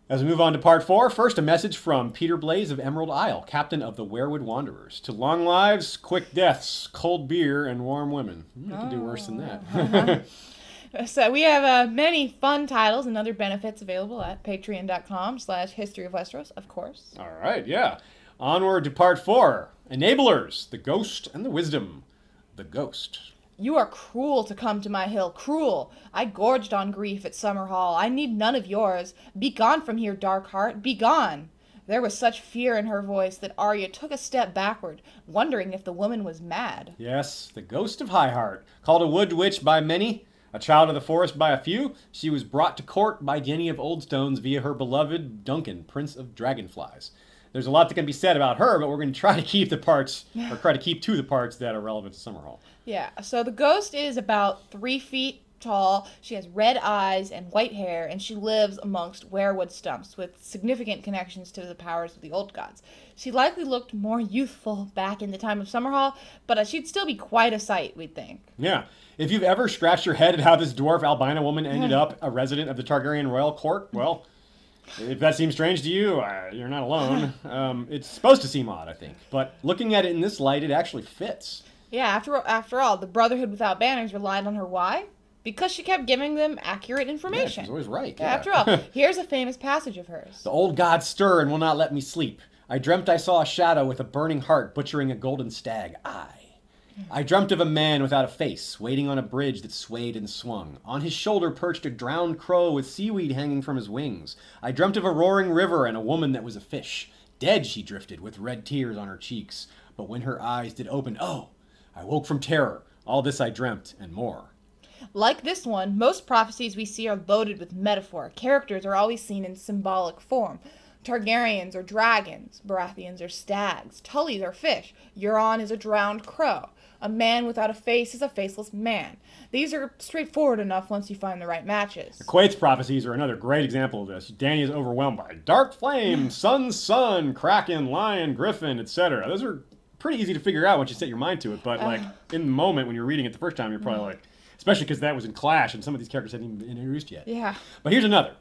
As we move on to part four, first a message from Peter Blaze of Emerald Isle, captain of the Werewood Wanderers. To long lives, quick deaths, cold beer, and warm women. We can do worse than that. So we have many fun titles and other benefits available at patreon.com/historyofwesteros, of course. All right, yeah. Onward to part four. Enablers, the ghost and the wisdom. The ghost. You are cruel to come to my hill, cruel. I gorged on grief at Summerhall. I need none of yours. Begone from here, dark heart, begone. There was such fear in her voice that Arya took a step backward, wondering if the woman was mad. Yes, the ghost of High Heart, called a wood witch by many, a child of the forest by a few, she was brought to court by Jenny of Oldstones via her beloved Duncan, Prince of Dragonflies. There's a lot that can be said about her, but we're going to try to keep the parts, or try to keep to the parts that are relevant to Summerhall. Yeah, so the ghost is about 3 feet tall. She has red eyes and white hair, and she lives amongst werewood stumps with significant connections to the powers of the old gods. She likely looked more youthful back in the time of Summerhall, but she'd still be quite a sight, we'd think. Yeah. If you've ever scratched your head at how this dwarf albino woman ended up a resident of the Targaryen royal court, well, if that seems strange to you, you're not alone. It's supposed to seem odd, I think. But looking at it in this light, it actually fits. Yeah, after all, the Brotherhood Without Banners relied on her. Why? Because she kept giving them accurate information. Yeah, she's always right. Yeah. After all, here's a famous passage of hers. The old gods stir and will not let me sleep. I dreamt I saw a shadow with a burning heart butchering a golden stag. I. I dreamt of a man without a face, waiting on a bridge that swayed and swung. On his shoulder perched a drowned crow with seaweed hanging from his wings. I dreamt of a roaring river and a woman that was a fish. Dead she drifted, with red tears on her cheeks. But when her eyes did open, oh, I woke from terror. All this I dreamt, and more. Like this one, most prophecies we see are loaded with metaphor. Characters are always seen in symbolic form. Targaryens are dragons. Baratheons are stags. Tullys are fish. Euron is a drowned crow. A man without a face is a faceless man. These are straightforward enough once you find the right matches. Quaith's prophecies are another great example of this. Dany is overwhelmed by dark flame, sun, kraken, lion, griffin, etc. Those are pretty easy to figure out once you set your mind to it, but like in the moment when you're reading it the first time, you're probably like, especially because that was in Clash and some of these characters hadn't even been introduced yet. Yeah. But here's another.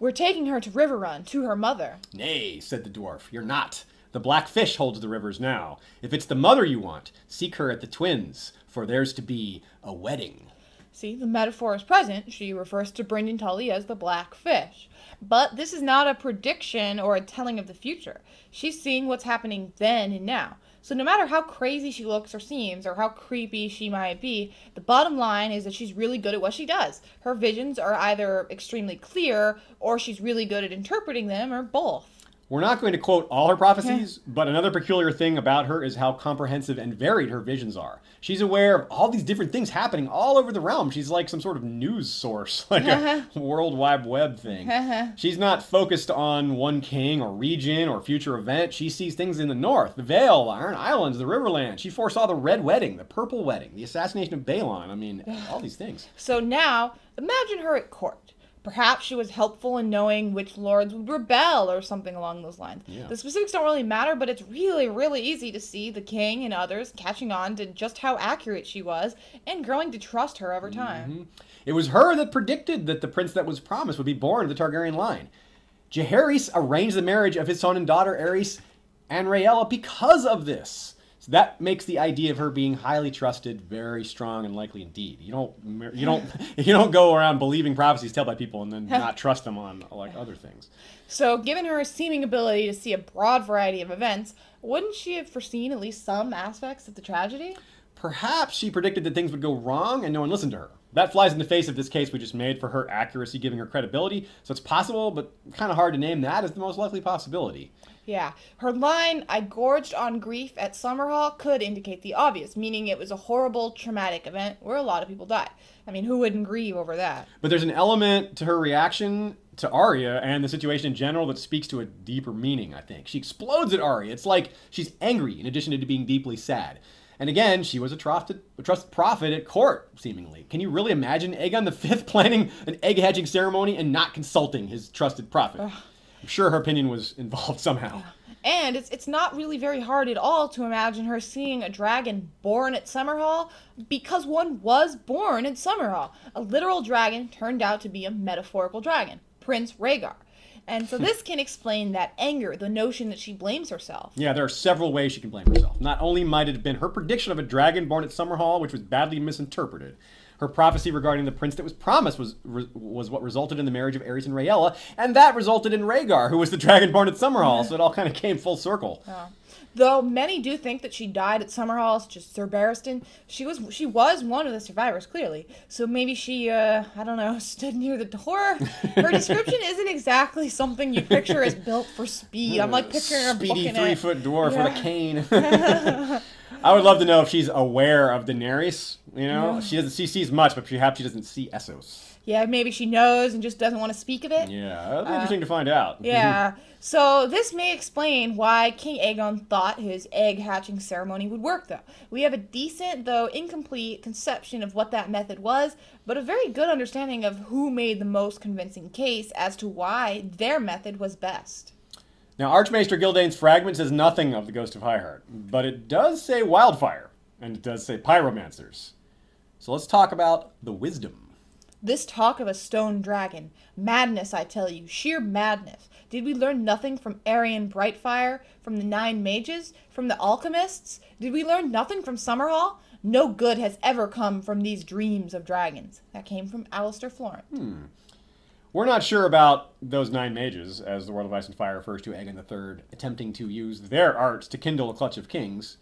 We're taking her to River Run, to her mother. Nay, said the dwarf, you're not. The black fish holds the rivers now. If it's the mother you want, seek her at the Twins, for there's to be a wedding. See, the metaphor is present. She refers to Brynden Tully as the black fish. But this is not a prediction or a telling of the future. She's seeing what's happening then and now. So no matter how crazy she looks or seems, or how creepy she might be, the bottom line is that she's really good at what she does. Her visions are either extremely clear, or she's really good at interpreting them, or both. We're not going to quote all her prophecies, but another peculiar thing about her is how comprehensive and varied her visions are. She's aware of all these different things happening all over the realm. She's like some sort of news source, like a World Wide Web thing. She's not focused on one king or region or future event. She sees things in the north, the Vale, the Iron Islands, the Riverlands. She foresaw the Red Wedding, the Purple Wedding, the assassination of Balon. I mean, all these things. So now, imagine her at court. Perhaps she was helpful in knowing which lords would rebel or something along those lines. Yeah. The specifics don't really matter, but it's really, really easy to see the king and others catching on to just how accurate she was and growing to trust her over time. It was her that predicted that the prince that was promised would be born of the Targaryen line. Jaehaerys arranged the marriage of his son and daughter, Aerys and Rhaella, because of this. That makes the idea of her being highly trusted very strong and likely indeed. You don't go around believing prophecies told by people and then not trust them on like other things. So, given her seeming ability to see a broad variety of events, wouldn't she have foreseen at least some aspects of the tragedy? Perhaps she predicted that things would go wrong and no one listened to her. That flies in the face of this case we just made for her accuracy, giving her credibility. So it's possible, but kind of hard to name that as the most likely possibility. Yeah. Her line, I gorged on grief at Summerhall, could indicate the obvious, meaning it was a horrible, traumatic event where a lot of people died. I mean, who wouldn't grieve over that? But there's an element to her reaction to Arya and the situation in general that speaks to a deeper meaning, I think. She explodes at Arya. It's like she's angry in addition to being deeply sad. And again, she was a trusted prophet at court, seemingly. Can you really imagine Aegon V planning an egg-hatching ceremony and not consulting his trusted prophet? I'm sure her opinion was involved somehow. And it's not really very hard at all to imagine her seeing a dragon born at Summerhall, because one was born at Summerhall. A literal dragon turned out to be a metaphorical dragon, Prince Rhaegar. And so this can explain that anger, the notion that she blames herself. Yeah, there are several ways she can blame herself. Not only might it have been her prediction of a dragon born at Summerhall, which was badly misinterpreted. Her prophecy regarding the prince that was promised was what resulted in the marriage of Aerys and Rhaella, and that resulted in Rhaegar, who was the dragon born at Summerhall, so it all kind of came full circle. Though many do think that she died at Summerhall, such as Sir Barristan, she was one of the survivors, clearly. So maybe she, I don't know, stood near the door. Her description isn't exactly something you picture as built for speed. I'm like picturing her speedy 3-foot dwarf with a cane. I would love to know if she's aware of Daenerys. You know, she doesn't. She sees much, but perhaps she doesn't see Essos. Yeah, maybe she knows and just doesn't want to speak of it. Yeah, that'd be interesting to find out. Yeah, so this may explain why King Aegon thought his egg-hatching ceremony would work, though. We have a decent, though incomplete, conception of what that method was, but a very good understanding of who made the most convincing case as to why their method was best. Now, Archmaester Gyldayn's fragment says nothing of the Ghost of Highheart, but it does say Wildfire, and it does say Pyromancers. So let's talk about the wisdom. This talk of a stone dragon. Madness, I tell you. Sheer madness. Did we learn nothing from Aerion Brightfire, from the 9 mages, from the alchemists? Did we learn nothing from Summerhall? No good has ever come from these dreams of dragons. That came from Alistair Florent. We're not sure about those 9 mages, as the World of Ice and Fire refers to Aegon III, attempting to use their arts to kindle a clutch of kings.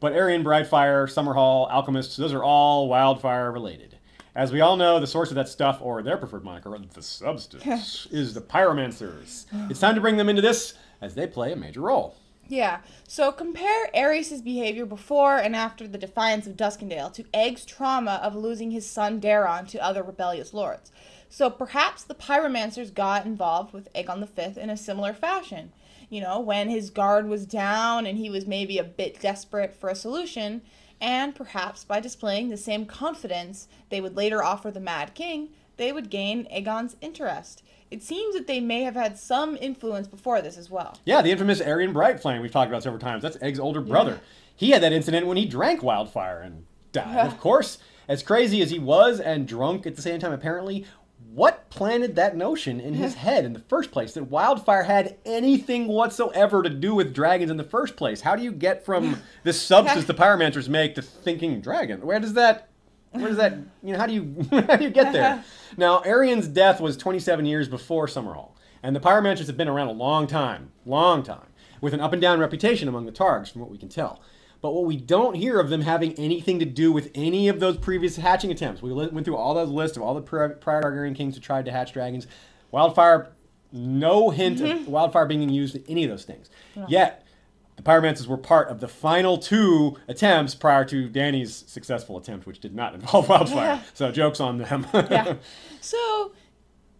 But Aerion Brightfire, Summerhall, Alchemists, those are all wildfire related. As we all know, the source of that stuff, or their preferred moniker, the substance, is the Pyromancers. It's time to bring them into this, as they play a major role. Yeah, so compare Aerys' behavior before and after the defiance of Duskendale to Aegon's trauma of losing his son Daeron to other rebellious lords. So perhaps the Pyromancers got involved with Aegon V in a similar fashion. You know, when his guard was down and he was maybe a bit desperate for a solution, and perhaps by displaying the same confidence they would later offer the Mad King, they would gain Aegon's interest. It seems that they may have had some influence before this as well. Yeah, the infamous Aerion Brightflame we've talked about several times. That's Egg's older brother. Yeah. He had that incident when he drank wildfire and died. Yeah. Of course, as crazy as he was and drunk at the same time, apparently, what planted that notion in his head in the first place that wildfire had anything whatsoever to do with dragons in the first place? How do you get from this substance the Pyromancers make to thinking dragon? Where does that, you know, how do you get there? Now, Aerion's death was 27 years before Summerhall, and the Pyromancers have been around a long time, with an up-and-down reputation among the Targs, from what we can tell. But what we don't hear of them having anything to do with any of those previous hatching attempts. We went through all those lists of all the prior Targaryen kings who tried to hatch dragons. Wildfire, no hint of wildfire being used in any of those things. Yeah. Yet, the Pyromancers were part of the final two attempts prior to Dany's successful attempt, which did not involve wildfire. Yeah. So joke's on them. Yeah. So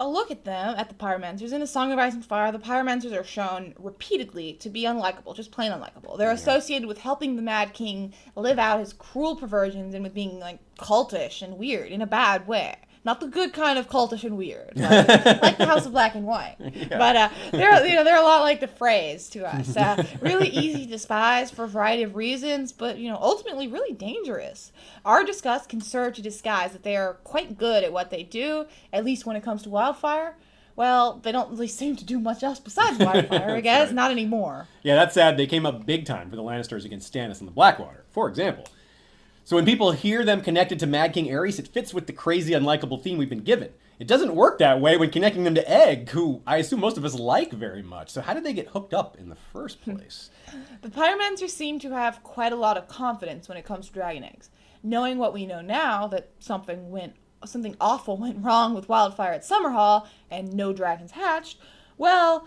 a look at them, at the Pyromancers. In A Song of Ice and Fire, the Pyromancers are shown repeatedly to be unlikable, just plain unlikable. They're associated with helping the Mad King live out his cruel perversions and with being, like, cultish and weird in a bad way. Not the good kind of cultish and weird, like, like the House of Black and White. Yeah. But they're a lot like the Freys to us. Really easy to despise for a variety of reasons, but ultimately really dangerous. Our disgust can serve to disguise that they are quite good at what they do, at least when it comes to wildfire. Well, they don't really seem to do much else besides wildfire, I guess. Right. Not anymore. Yeah, that's sad. They came up big time for the Lannisters against Stannis and the Blackwater, for example. So when people hear them connected to Mad King Aerys, it fits with the crazy, unlikable theme we've been given. It doesn't work that way when connecting them to Egg, who I assume most of us like very much. So how did they get hooked up in the first place? The Pyromancers seem to have quite a lot of confidence when it comes to dragon eggs. Knowing what we know now, that something awful went wrong with wildfire at Summerhall and no dragons hatched, well,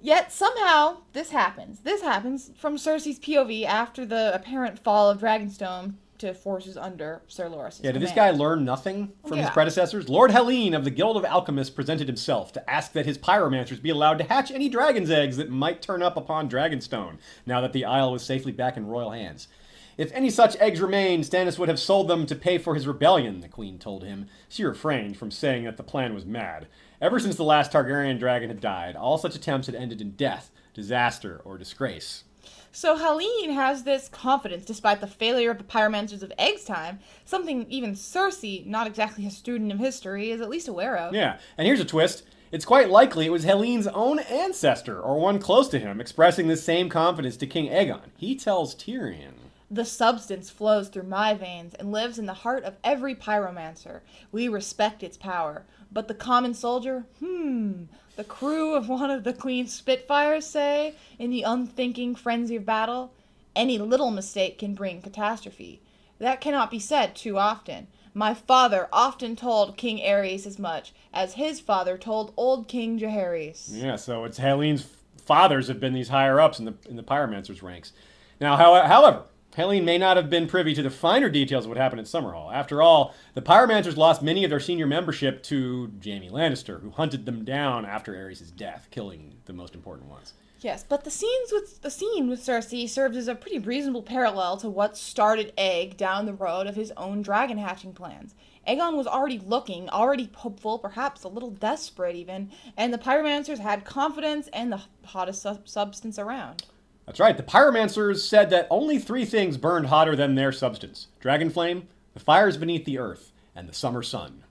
yet somehow this happens. This happens from Cersei's POV after the apparent fall of Dragonstone to forces under Sir Loris's command. Did this guy learn nothing from his predecessors? Lord Hallyne of the Guild of Alchemists presented himself to ask that his Pyromancers be allowed to hatch any dragon's eggs that might turn up upon Dragonstone, now that the Isle was safely back in royal hands. If any such eggs remained, Stannis would have sold them to pay for his rebellion, the Queen told him. She refrained from saying that the plan was mad. Ever since the last Targaryen dragon had died, all such attempts had ended in death, disaster, or disgrace. So Hallyne has this confidence, despite the failure of the Pyromancers of Egg's time, something even Cersei, not exactly a student of history, is at least aware of. Yeah, and here's a twist. It's quite likely it was Helene's own ancestor, or one close to him, expressing the same confidence to King Aegon. He tells Tyrion, "The substance flows through my veins and lives in the heart of every Pyromancer. We respect its power. But the common soldier, the crew of one of the Queen's Spitfires say, in the unthinking frenzy of battle, any little mistake can bring catastrophe. That cannot be said too often. My father often told King Aerys as much as his father told old King Jaehaerys." Yeah, so it's Helene's fathers have been these higher ups in the Pyromancer's ranks. Now, however, Hallyne may not have been privy to the finer details of what happened at Summerhall. After all, the Pyromancers lost many of their senior membership to Jaime Lannister, who hunted them down after Aerys' death, killing the most important ones. Yes, but the scene with Cersei serves as a pretty reasonable parallel to what started Aeg down the road of his own dragon hatching plans. Aegon was already looking, already hopeful, perhaps a little desperate even, and the Pyromancers had confidence and the hottest substance around. That's right. The Pyromancers said that only three things burned hotter than their substance: dragonflame, the fires beneath the earth, and the summer sun.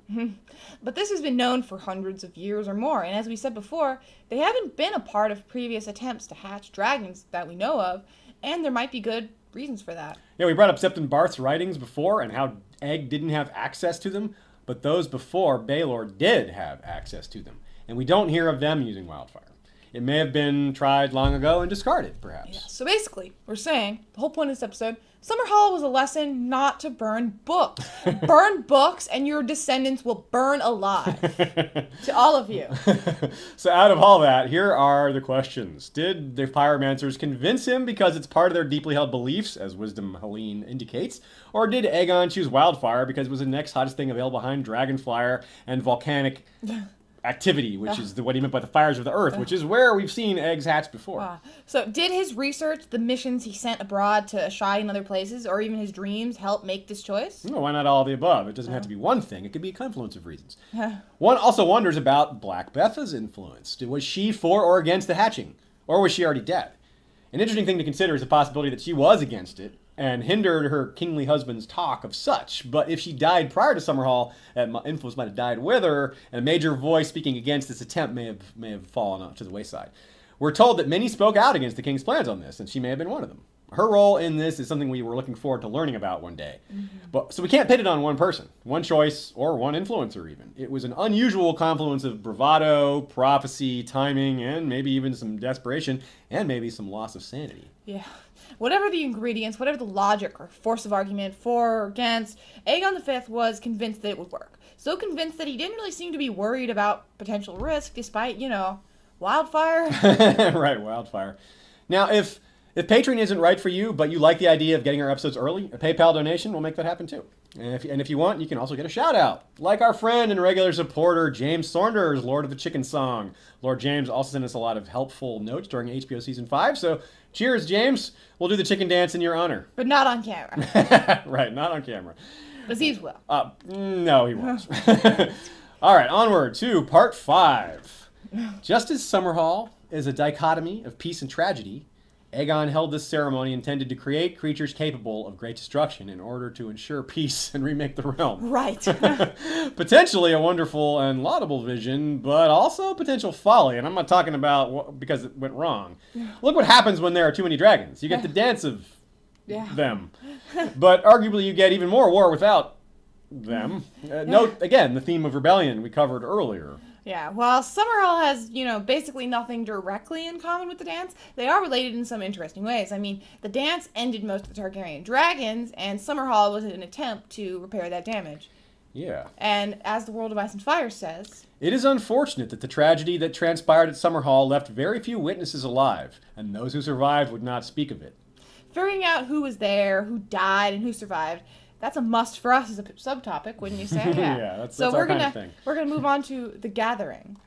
But this has been known for hundreds of years or more, and as we said before, they haven't been a part of previous attempts to hatch dragons that we know of, and there might be good reasons for that. Yeah, we brought up Septon Barth's writings before and how Egg didn't have access to them, but those before Baelor did have access to them, and we don't hear of them using wildfire. It may have been tried long ago and discarded, perhaps. Yeah. So basically, we're saying, the whole point of this episode, Summerhall was a lesson not to burn books. Burn books and your descendants will burn alive. To all of you. So out of all that, here are the questions. Did the Pyromancers convince him because it's part of their deeply held beliefs, as Wisdom Hallyne indicates? Or did Aegon choose Wildfire because it was the next hottest thing available behind Dragonfire and volcanic... activity, which is what he meant by the fires of the earth, which is where we've seen eggs hatch before. So did his research, the missions he sent abroad to Ashai and other places, or even his dreams help make this choice? No, why not all of the above? It doesn't have to be one thing. It could be a confluence of reasons. One also wonders about Black Betha's influence. Was she for or against the hatching? Or was she already dead? An interesting thing to consider is the possibility that she was against it and hindered her kingly husband's talk of such. But if she died prior to Summerhall, that influence might have died with her, and a major voice speaking against this attempt may have fallen to the wayside. We're told that many spoke out against the king's plans on this, and she may have been one of them. Her role in this is something we were looking forward to learning about one day. But, so we can't pin it on one person, one choice, or one influencer even. It was an unusual confluence of bravado, prophecy, timing, and maybe even some desperation, and maybe some loss of sanity. Yeah. Whatever the ingredients, whatever the logic or force of argument for or against, Aegon V was convinced that it would work. So convinced that he didn't really seem to be worried about potential risk, despite, you know, wildfire. Right, wildfire. Now, if Patreon isn't right for you, but you like the idea of getting our episodes early, a PayPal donation will make that happen too. And if you want, you can also get a shout-out. Like our friend and regular supporter, James Saunders, Lord of the Chicken Song. Lord James also sent us a lot of helpful notes during HBO Season 5, so cheers, James. We'll do the chicken dance in your honor. But not on camera. Right, not on camera. Aziz will. No, he won't. All right, onward to Part 5. Just as Summerhall is a dichotomy of peace and tragedy, Aegon held this ceremony intended to create creatures capable of great destruction in order to ensure peace and remake the realm. Right. Potentially a wonderful and laudable vision, but also potential folly. And I'm not talking about because it went wrong. Look what happens when there are too many dragons. You get the dance of them. But arguably you get even more war without them. Note, again, the theme of rebellion we covered earlier. Yeah, while Summerhall has, you know, basically nothing directly in common with the dance, they are related in some interesting ways. I mean, the dance ended most of the Targaryen dragons, and Summerhall was an attempt to repair that damage. Yeah. And as the World of Ice and Fire says... It is unfortunate that the tragedy that transpired at Summerhall left very few witnesses alive, and those who survived would not speak of it. Figuring out who was there, who died, and who survived... That's a must for us as a subtopic, wouldn't you say? Yeah, that's our kind of thing. We're going to move on to The Gathering.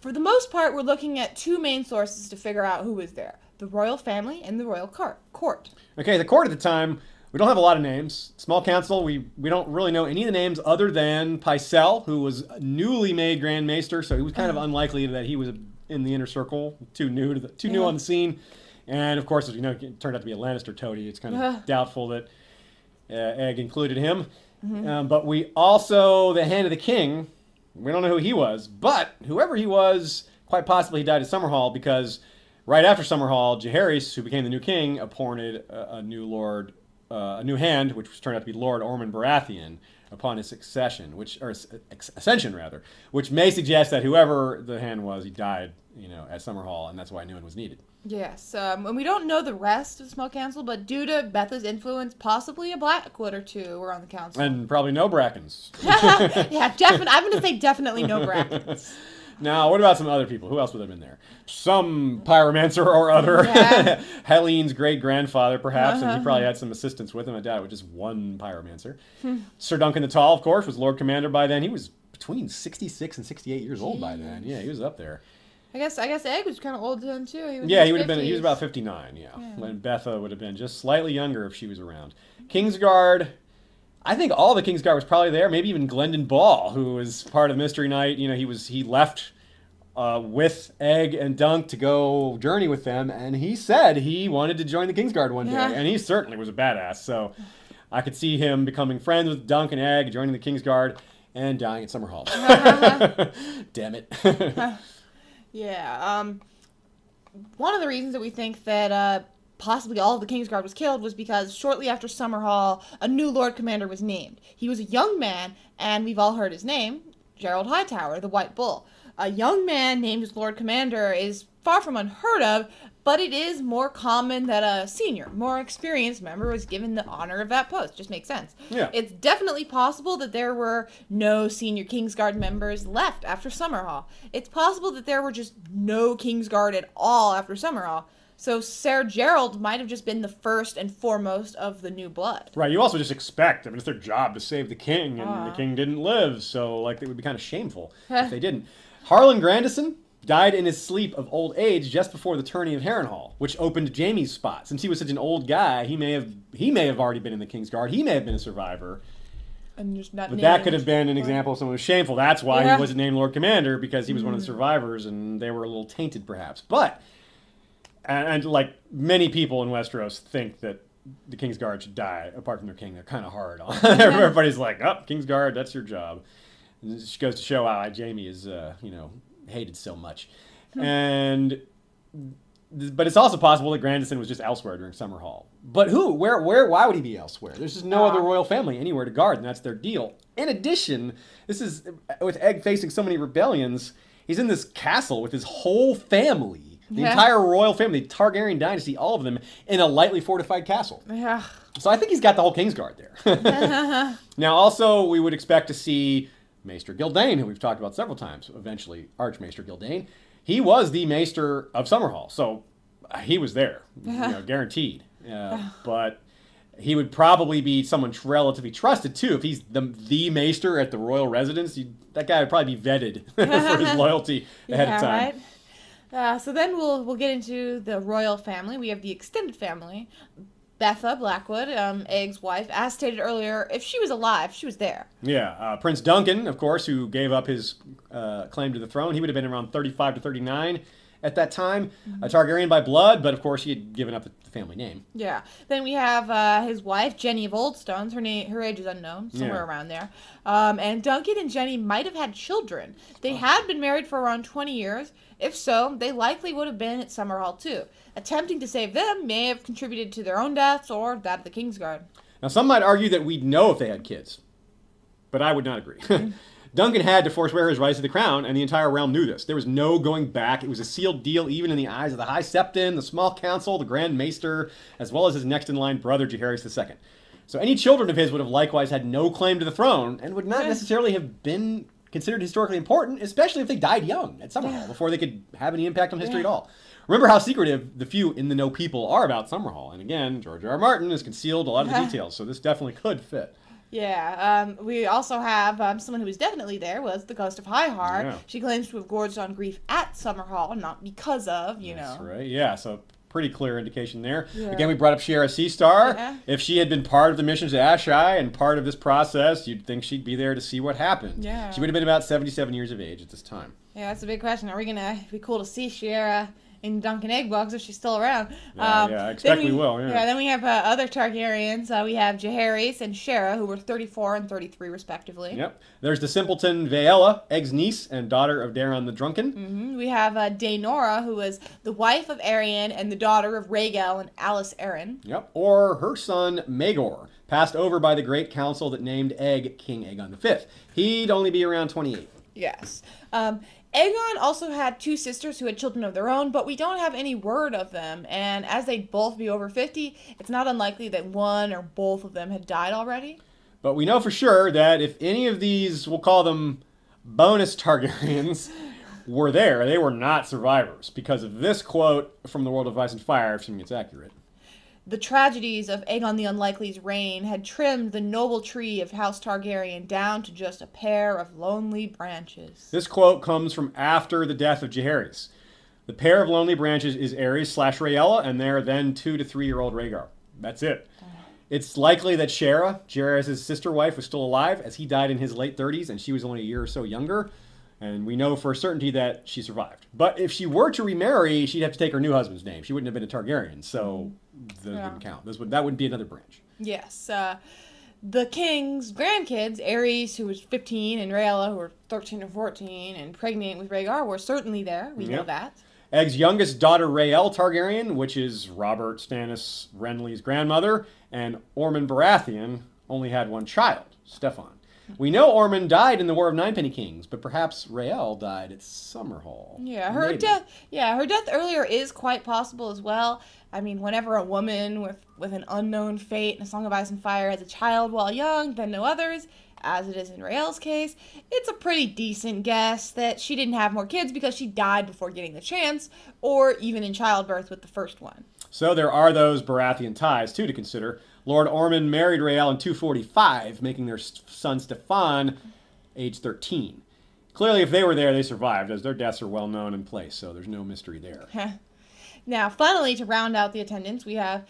For the most part, we're looking at two main sources to figure out who was there. The royal family and the royal court. Okay, the court at the time, we don't have a lot of names. Small council, we don't really know any of the names other than Pycelle, who was newly made Grand Maester, so it was kind of unlikely that he was in the inner circle, too new on the scene. And of course, as you know, it turned out to be a Lannister toady. It's kind of doubtful that... Egg included him, but we also, the Hand of the King, we don't know who he was, but whoever he was, quite possibly he died at Summerhall, because right after Summerhall, Jaehaerys, who became the new king, appointed a new hand, which turned out to be Lord Ormond Baratheon, upon his succession, ascension, which may suggest that whoever the hand was, he died, you know, at Summerhall, and that's why new one was needed. Yes, and we don't know the rest of the small council, but due to Betha's influence, possibly a Blackwood or two were on the council. And probably no Brackens. Yeah, I'm going to say definitely no Brackens. Now, what about some other people? Who else would have been there? Some pyromancer or other. Yeah. Helene's great-grandfather, perhaps, and he probably had some assistance with him. I doubt it was just one pyromancer. Sir Duncan the Tall, of course, was Lord Commander by then. He was between 66 and 68 years old by then. Yeah, he was up there. I guess Egg was kind of old then too. He was he would have been. He was about 59. Yeah, when Betha would have been just slightly younger if she was around. Kingsguard, I think all the Kingsguard was probably there. Maybe even Glendon Ball, who was part of Mystery Night. You know, he left with Egg and Dunk to go journey with them, and he said he wanted to join the Kingsguard one day, and he certainly was a badass. So, I could see him becoming friends with Dunk and Egg, joining the Kingsguard, and dying at Summerhall. Damn it. Yeah, one of the reasons that we think that possibly all of the Kingsguard was killed was because shortly after Summerhall, a new Lord Commander was named. He was a young man, and we've all heard his name, Gerald Hightower, the White Bull. A young man named as Lord Commander is far from unheard of, but it is more common that a senior, more experienced member was given the honor of that post. Just makes sense. Yeah. It's definitely possible that there were no senior Kingsguard members left after Summerhall. It's possible that there were just no Kingsguard at all after Summerhall. So Ser Gerald might have just been the first and foremost of the new blood. Right, you also just expect, I mean, it's their job to save the king, and the king didn't live, so, like, it would be kind of shameful if they didn't. Harlan Grandison died in his sleep of old age just before the tourney of Harrenhal, which opened Jaime's spot. Since he was such an old guy, he may have already been in the Kingsguard, he may have been a survivor. And just not but that could have been an example of someone who was shameful. That's why he wasn't named Lord Commander, because he was one of the survivors, and they were a little tainted, perhaps. But... And, like, many people in Westeros think that the Kingsguard should die, apart from their king. They're kind of hard on. Everybody's like, oh, Kingsguard, that's your job. And this goes to show how Jaime is, you know, hated so much. But it's also possible that Grandison was just elsewhere during Summerhall. But who? Where? Why would he be elsewhere? There's just no other royal family anywhere to guard, and that's their deal. In addition, this is, with Egg facing so many rebellions, he's in this castle with his whole family. The entire royal family, the Targaryen dynasty, all of them, in a lightly fortified castle. Yeah. So I think he's got the whole Kingsguard there. Now, also, we would expect to see Maester Gyldayn, who we've talked about several times, eventually Archmaester Gyldayn. He was the Maester of Summerhall, so he was there, you know, guaranteed. But he would probably be someone relatively trusted, too. If he's the Maester at the royal residence, that guy would probably be vetted for his loyalty ahead of time. Right? So then we'll get into the royal family. We have the extended family. Betha Blackwood, Egg's wife, as stated earlier, if she was alive, she was there. Yeah, Prince Duncan, of course, who gave up his claim to the throne. He would have been around 35 to 39 at that time. A Targaryen by blood, but of course he had given up the family name. Yeah. Then we have his wife, Jenny of Oldstones. Her age is unknown, somewhere around there. And Duncan and Jenny might have had children. They had been married for around 20 years. If so, they likely would have been at Summerhall too. Attempting to save them may have contributed to their own deaths or that of the Kingsguard. Now, some might argue that we'd know if they had kids, but I would not agree. Duncan had to forswear his rights to the crown, and the entire realm knew this. There was no going back. It was a sealed deal, even in the eyes of the High Septon, the Small Council, the Grand Maester, as well as his next-in-line brother, Jaehaerys II. So any children of his would have likewise had no claim to the throne, and would not necessarily have been considered historically important, especially if they died young at Summerhall, before they could have any impact on history at all. Remember how secretive the few in the know people are about Summerhall. And again, George R. R. Martin has concealed a lot of the details, so this definitely could fit. Yeah, we also have someone who was definitely there was the Ghost of High Heart. Yeah. She claims to have gorged on grief at Summerhall, not because of, you know. That's right, yeah, so pretty clear indication there. Yeah. Again, we brought up Shiera Seastar. Yeah. If she had been part of the missions to Ashai and part of this process, you'd think she'd be there to see what happened. Yeah. She would have been about 77 years of age at this time. Yeah, that's a big question. Are we going to be cool to see Shiera in Duncan Egg Box if she's still around? Yeah, I expect we will. Yeah. Then we have other Targaryens. We have Jaehaerys and Shaera, who were 34 and 33, respectively. Yep. There's the simpleton Rhaella, Egg's niece and daughter of Daeron the Drunken. We have Daenora, who was the wife of Aerion and the daughter of Rhaegal and Alice Arryn. Yep. Or her son Maegor, passed over by the Great Council that named Egg King Aegon V. He'd only be around 28. Yes. Aegon also had two sisters who had children of their own, but we don't have any word of them, and as they'd both be over 50, it's not unlikely that one or both of them had died already. But we know for sure that if any of these, we'll call them bonus Targaryens, were there, they were not survivors, because of this quote from The World of Ice and Fire, if it's accurate. The tragedies of Aegon the Unlikely's reign had trimmed the noble tree of House Targaryen down to just a pair of lonely branches. This quote comes from after the death of Jaehaerys. The pair of lonely branches is Aerys/Rhaella and their then 2- to 3-year-old Rhaegar. That's it. It's likely that Shaera, Jaehaerys' sister wife, was still alive as he died in his late 30s and she was only a year or so younger. And we know for certainty that she survived. But if she were to remarry, she'd have to take her new husband's name. She wouldn't have been a Targaryen, so that wouldn't count. That would be another branch. Yes. The king's grandkids, Aerys, who was 15, and Rhaella, who were 13 or 14, and pregnant with Rhaegar, were certainly there. We know that. Egg's youngest daughter, Rhaelle Targaryen, which is Robert, Stannis, Renly's grandmother, and Ormond Baratheon, only had one child, Stefan. We know Ormond died in the War of Ninepenny Kings, but perhaps Rhaelle died at Summerhall. Yeah, her death. Yeah, her death earlier is quite possible as well. I mean, whenever a woman with an unknown fate in A Song of Ice and Fire has a child while young, then no others, as it is in Rhaelle's case, it's a pretty decent guess that she didn't have more kids because she died before getting the chance, or even in childbirth with the first one. So there are those Baratheon ties, too, to consider. Lord Ormond married Rhaelle in 245, making their son Stefan age 13. Clearly, if they were there, they survived, as their deaths are well known in place, so there's no mystery there. Now, finally, to round out the attendance, we have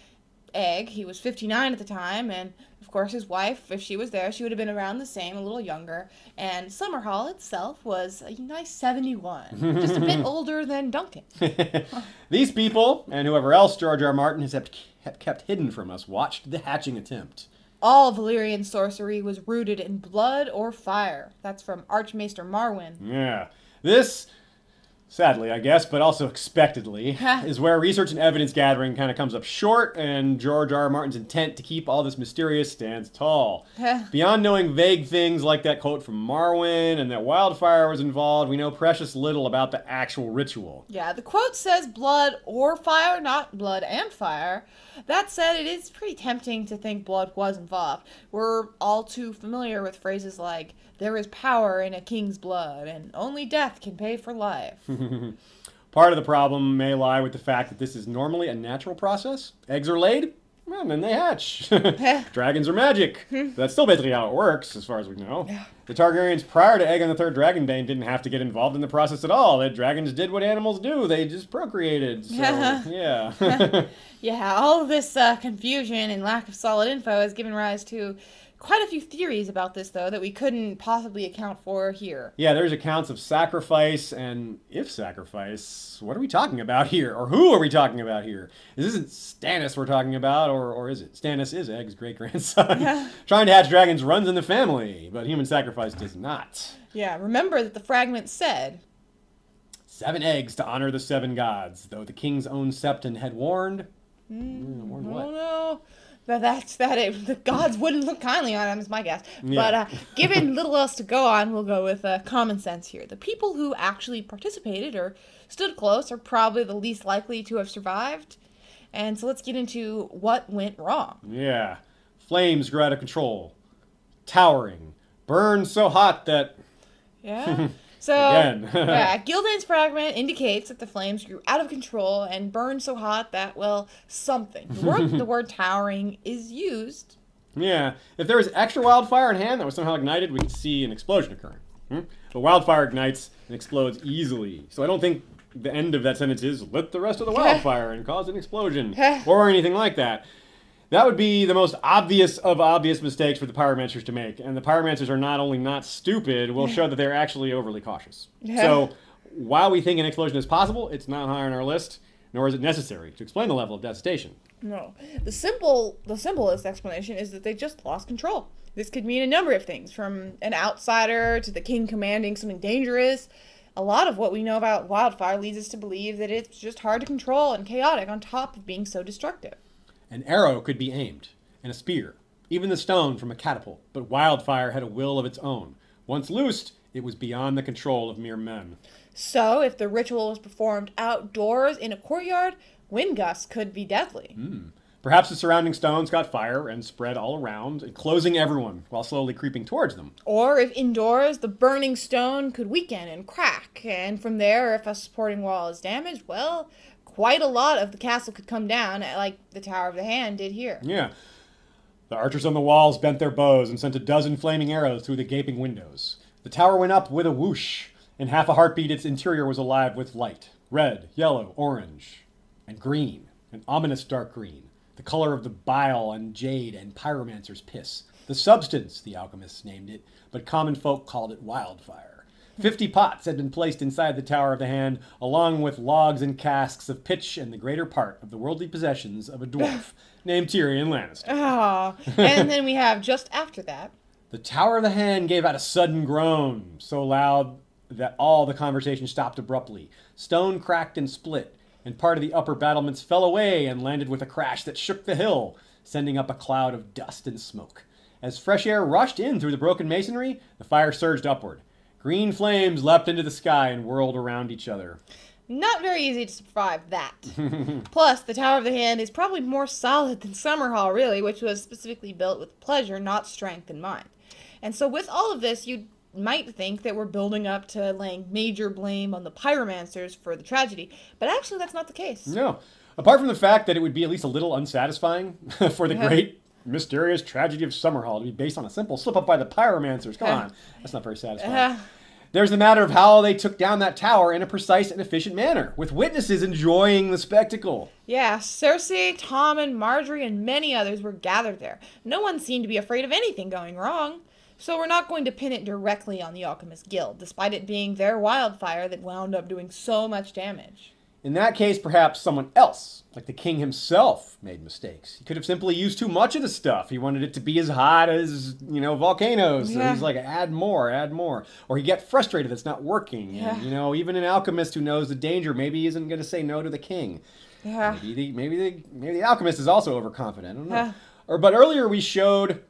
Egg. He was 59 at the time, and of course his wife, if she was there, she would have been around the same, a little younger. And Summerhall itself was a nice 71, just a bit older than Duncan. These people, and whoever else George R. R. Martin has kept hidden from us, watched the hatching attempt. All Valyrian sorcery was rooted in blood or fire. That's from Archmaester Marwyn. Yeah. This, sadly, I guess, but also expectedly, is where research and evidence gathering kind of comes up short, and George R. R. Martin's intent to keep all this mysterious stands tall. Beyond knowing vague things like that quote from Marwyn and that wildfire was involved, we know precious little about the actual ritual. Yeah, the quote says blood or fire, not blood and fire. That said, it is pretty tempting to think blood was involved. We're all too familiar with phrases like, there is power in a king's blood, and only death can pay for life. Part of the problem may lie with the fact that this is normally a natural process. Eggs are laid, and then they hatch. Dragons are magic. That's still basically how it works, as far as we know. The Targaryens prior to Aegon III Dragonbane didn't have to get involved in the process at all. The dragons did what animals do. They just procreated. So, yeah. Yeah, all of this confusion and lack of solid info has given rise to quite a few theories about this, though, that we couldn't possibly account for here. Yeah, there's accounts of sacrifice, and if sacrifice, what are we talking about here? Or who are we talking about here? This isn't Stannis we're talking about, or is it? Stannis is Egg's great-grandson. Trying to hatch dragons runs in the family, but human sacrifice does not. Yeah, remember that the fragment said, 7 eggs to honor the 7 gods, though the king's own septon had warned... warned what? No. The gods wouldn't look kindly on him, is my guess. Yeah. But given little else to go on, we'll go with common sense here. The people who actually participated or stood close are probably the least likely to have survived. And so let's get into what went wrong. Yeah. Flames grew out of control. Towering. Burned so hot that... Yeah. So, Gyldayn's fragment indicates that the flames grew out of control and burned so hot that, well, something. The word towering is used. Yeah. If there was extra wildfire in hand that was somehow ignited, we could see an explosion occurring. But wildfire ignites and explodes easily. So I don't think the end of that sentence is, lit the rest of the wildfire and caused an explosion or anything like that. That would be the most obvious of obvious mistakes for the Pyromancers to make. And the Pyromancers are not only not stupid, will show that they're actually overly cautious. So while we think an explosion is possible, it's not high on our list, nor is it necessary to explain the level of devastation. No. The simplest explanation is that they just lost control. This could mean a number of things, from an outsider to the king commanding something dangerous. A lot of what we know about wildfire leads us to believe that it's just hard to control and chaotic on top of being so destructive. An arrow could be aimed, and a spear, even the stone from a catapult, but wildfire had a will of its own. Once loosed, it was beyond the control of mere men. So, if the ritual was performed outdoors in a courtyard, wind gusts could be deadly. Perhaps the surrounding stones got fire and spread all around, enclosing everyone while slowly creeping towards them. Or if indoors, the burning stone could weaken and crack, and from there, if a supporting wall is damaged, well... quite a lot of the castle could come down, like the Tower of the Hand did here. Yeah. The archers on the walls bent their bows and sent a dozen flaming arrows through the gaping windows. The tower went up with a whoosh. In half a heartbeat, its interior was alive with light. Red, yellow, orange, and green. An ominous dark green. The color of the bile and jade and pyromancer's piss. The substance, the alchemists named it, but common folk called it wildfire. 50 pots had been placed inside the Tower of the Hand, along with logs and casks of pitch and the greater part of the worldly possessions of a dwarf named Tyrion Lannister. Oh, and then we have just after that. The Tower of the Hand gave out a sudden groan, so loud that all the conversation stopped abruptly. Stone cracked and split, and part of the upper battlements fell away and landed with a crash that shook the hill, sending up a cloud of dust and smoke. As fresh air rushed in through the broken masonry, the fire surged upward. Green flames leapt into the sky and whirled around each other. Not very easy to survive that. Plus, the Tower of the Hand is probably more solid than Summerhall, really, which was specifically built with pleasure, not strength in mind. And so with all of this, you might think that we're building up to laying major blame on the Pyromancers for the tragedy, but actually that's not the case. No. Apart from the fact that it would be at least a little unsatisfying for the great mysterious tragedy of Summerhall to be based on a simple slip-up by the Pyromancers. Come on. That's not very satisfying. There's the matter of how they took down that tower in a precise and efficient manner, with witnesses enjoying the spectacle. Yeah, Cersei, Tom, and Marjorie, and many others were gathered there. No one seemed to be afraid of anything going wrong. So we're not going to pin it directly on the Alchemist Guild, despite it being their wildfire that wound up doing so much damage. In that case, perhaps someone else, like the king himself, made mistakes. He could have simply used too much of the stuff. He wanted it to be as hot as, you know, volcanoes. Yeah. So he's like, add more, add more. Or he got frustrated that it's not working. Yeah. And, you know, even an alchemist who knows the danger maybe isn't going to say no to the king. Yeah. Maybe the alchemist is also overconfident. I don't know. But earlier we showed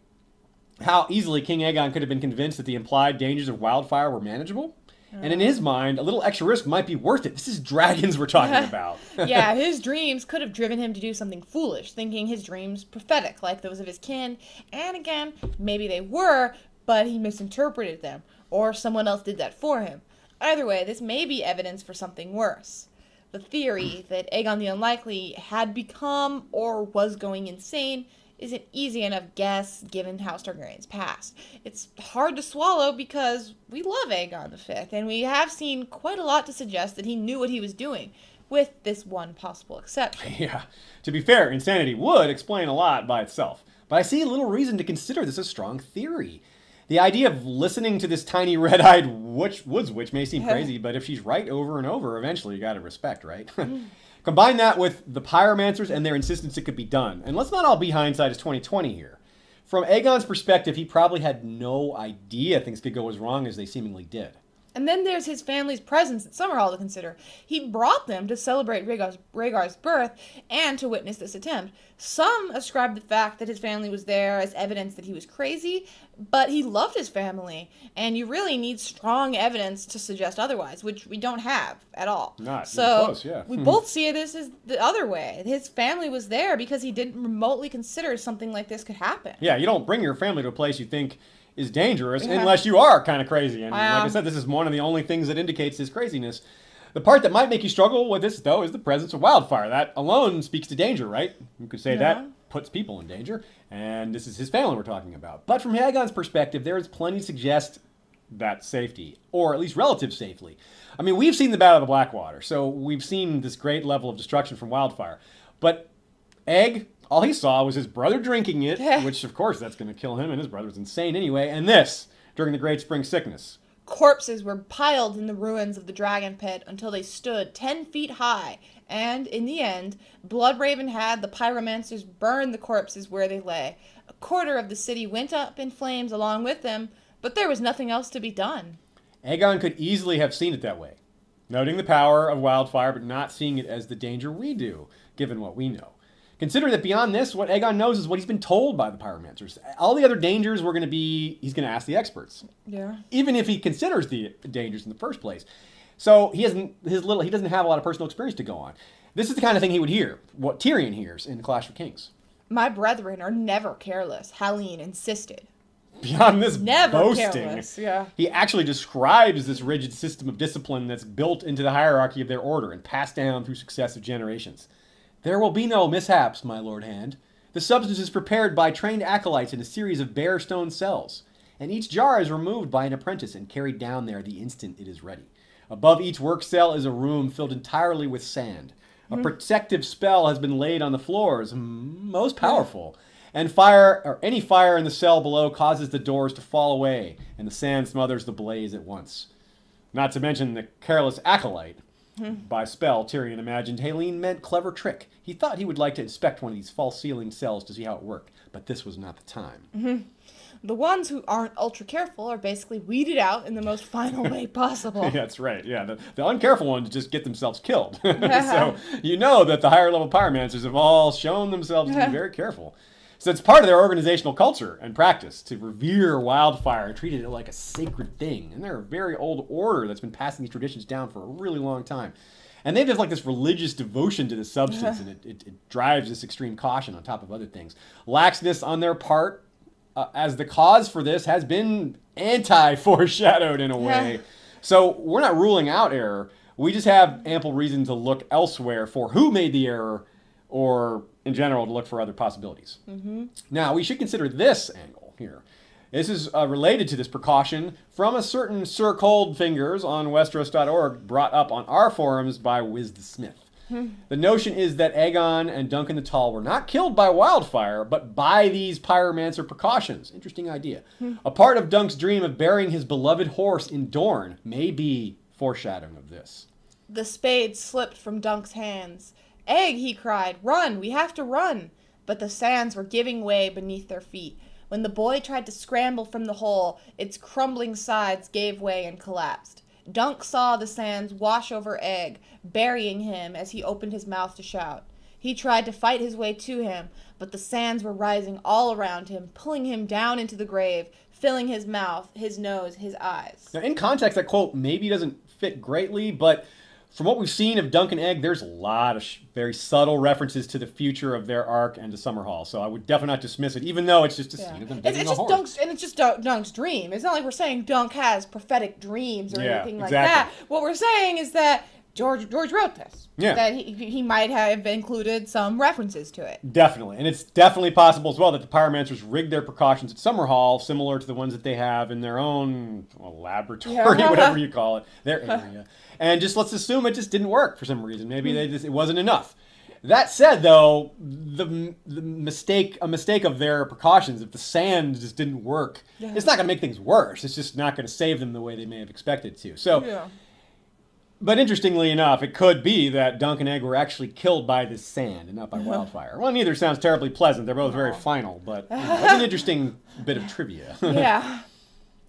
how easily King Aegon could have been convinced that the implied dangers of wildfire were manageable. And in his mind, a little extra risk might be worth it. This is dragons we're talking about. Yeah, his dreams could have driven him to do something foolish, thinking his dreams prophetic, like those of his kin. And again, maybe they were, but he misinterpreted them, or someone else did that for him. Either way, this may be evidence for something worse. The theory that Aegon the Unlikely had become or was going insane is an easy enough guess given House Targaryen's past. It's hard to swallow because we love Aegon V, and we have seen quite a lot to suggest that he knew what he was doing, with this one possible exception. Yeah. To be fair, insanity would explain a lot by itself, but I see little reason to consider this a strong theory. The idea of listening to this tiny red-eyed woods witch may seem crazy, but if she's right over and over, eventually you gotta respect, right? Combine that with the Pyromancers and their insistence it could be done. And let's not all be hindsight as 2020 here. From Aegon's perspective, he probably had no idea things could go as wrong as they seemingly did. And then there's his family's presence at Summerhall to consider. He brought them to celebrate Rhaegar's birth and to witness this attempt. Some ascribe the fact that his family was there as evidence that he was crazy, but he loved his family, and you really need strong evidence to suggest otherwise, which we don't have at all. Not so close, yeah. We both see this as the other way. His family was there because he didn't remotely consider something like this could happen. Yeah, you don't bring your family to a place you think is dangerous unless you are kind of crazy. And like I said, this is one of the only things that indicates his craziness. The part that might make you struggle with this, though, is the presence of wildfire. That alone speaks to danger, right? You could say that puts people in danger. And this is his family we're talking about. But from Aegon's perspective, there is plenty to suggest that safety, or at least relative safety. I mean, we've seen the Battle of the Blackwater, so we've seen this great level of destruction from wildfire. But all he saw was his brother drinking it, which, of course, that's going to kill him, and his brother's insane anyway, and this, during the Great Spring Sickness. Corpses were piled in the ruins of the Dragon Pit until they stood 10 feet high, and, in the end, Bloodraven had the Pyromancers burn the corpses where they lay. A quarter of the city went up in flames along with them, but there was nothing else to be done. Aegon could easily have seen it that way, noting the power of wildfire, but not seeing it as the danger we do, given what we know. Consider that beyond this, what Aegon knows is what he's been told by the Pyromancers. All the other dangers were going to be, he's going to ask the experts. Yeah. Even if he considers the dangers in the first place. So he doesn't have a lot of personal experience to go on. This is the kind of thing he would hear, what Tyrion hears in Clash of Kings. My brethren are never careless, Hallyne insisted. Beyond this boasting, he actually describes this rigid system of discipline that's built into the hierarchy of their order and passed down through successive generations. There will be no mishaps, my Lord Hand. The substance is prepared by trained acolytes in a series of bare stone cells, and each jar is removed by an apprentice and carried down there the instant it is ready. Above each work cell is a room filled entirely with sand. A protective spell has been laid on the floors, most powerful, and fire or any fire in the cell below causes the doors to fall away, and the sand smothers the blaze at once. Not to mention the careless acolyte. By spell, Tyrion imagined Hallyne meant clever trick. He thought he would like to inspect one of these false ceiling cells to see how it worked, but this was not the time. The ones who aren't ultra careful are basically weeded out in the most final way possible. That's right, yeah. The uncareful ones just get themselves killed. So you know that the higher level pyromancers have all shown themselves to be very careful. So it's part of their organizational culture and practice to revere wildfire and treat it like a sacred thing. And they're a very old order that's been passing these traditions down for a really long time. And they have like this religious devotion to the substance, and it drives this extreme caution on top of other things. Laxness on their part, as the cause for this, has been anti-foreshadowed in a way. So we're not ruling out error. We just have ample reason to look elsewhere for who made the error, or in general to look for other possibilities. Now, we should consider this angle here. This is related to this precaution from a certain Sir Coldfingers on Westeros.org, brought up on our forums by Wiz the Smith. The notion is that Aegon and Duncan the Tall were not killed by wildfire, but by these pyromancer precautions. Interesting idea. A part of Dunk's dream of burying his beloved horse in Dorne may be foreshadowing of this. The spade slipped from Dunk's hands. "Egg," he cried, "run, we have to run." But the sands were giving way beneath their feet. When the boy tried to scramble from the hole, its crumbling sides gave way and collapsed. Dunk saw the sands wash over Egg, burying him as he opened his mouth to shout. He tried to fight his way to him, but the sands were rising all around him, pulling him down into the grave, filling his mouth, his nose, his eyes. Now, in context, that quote maybe doesn't fit greatly, but from what we've seen of Dunk and Egg, there's a lot of very subtle references to the future of their arc and to Summerhall. So I would definitely not dismiss it, even though it's just a scene of them beating the horse. It's just Dunk's dream. It's not like we're saying Dunk has prophetic dreams or anything like that. What we're saying is that George wrote this. That he might have included some references to it. Definitely. And it's definitely possible as well that the pyromancers rigged their precautions at Summerhall, similar to the ones that they have in their own laboratory, whatever you call it, their area. And just let's assume it just didn't work for some reason. Maybe it wasn't enough. That said, though, a mistake of their precautions, if the sand just didn't work, it's not going to make things worse. It's just not going to save them the way they may have expected to. So... But interestingly enough, it could be that Dunk and Egg were actually killed by this sand and not by wildfire. Well, neither sounds terribly pleasant. They're both very final, but that's an interesting bit of trivia.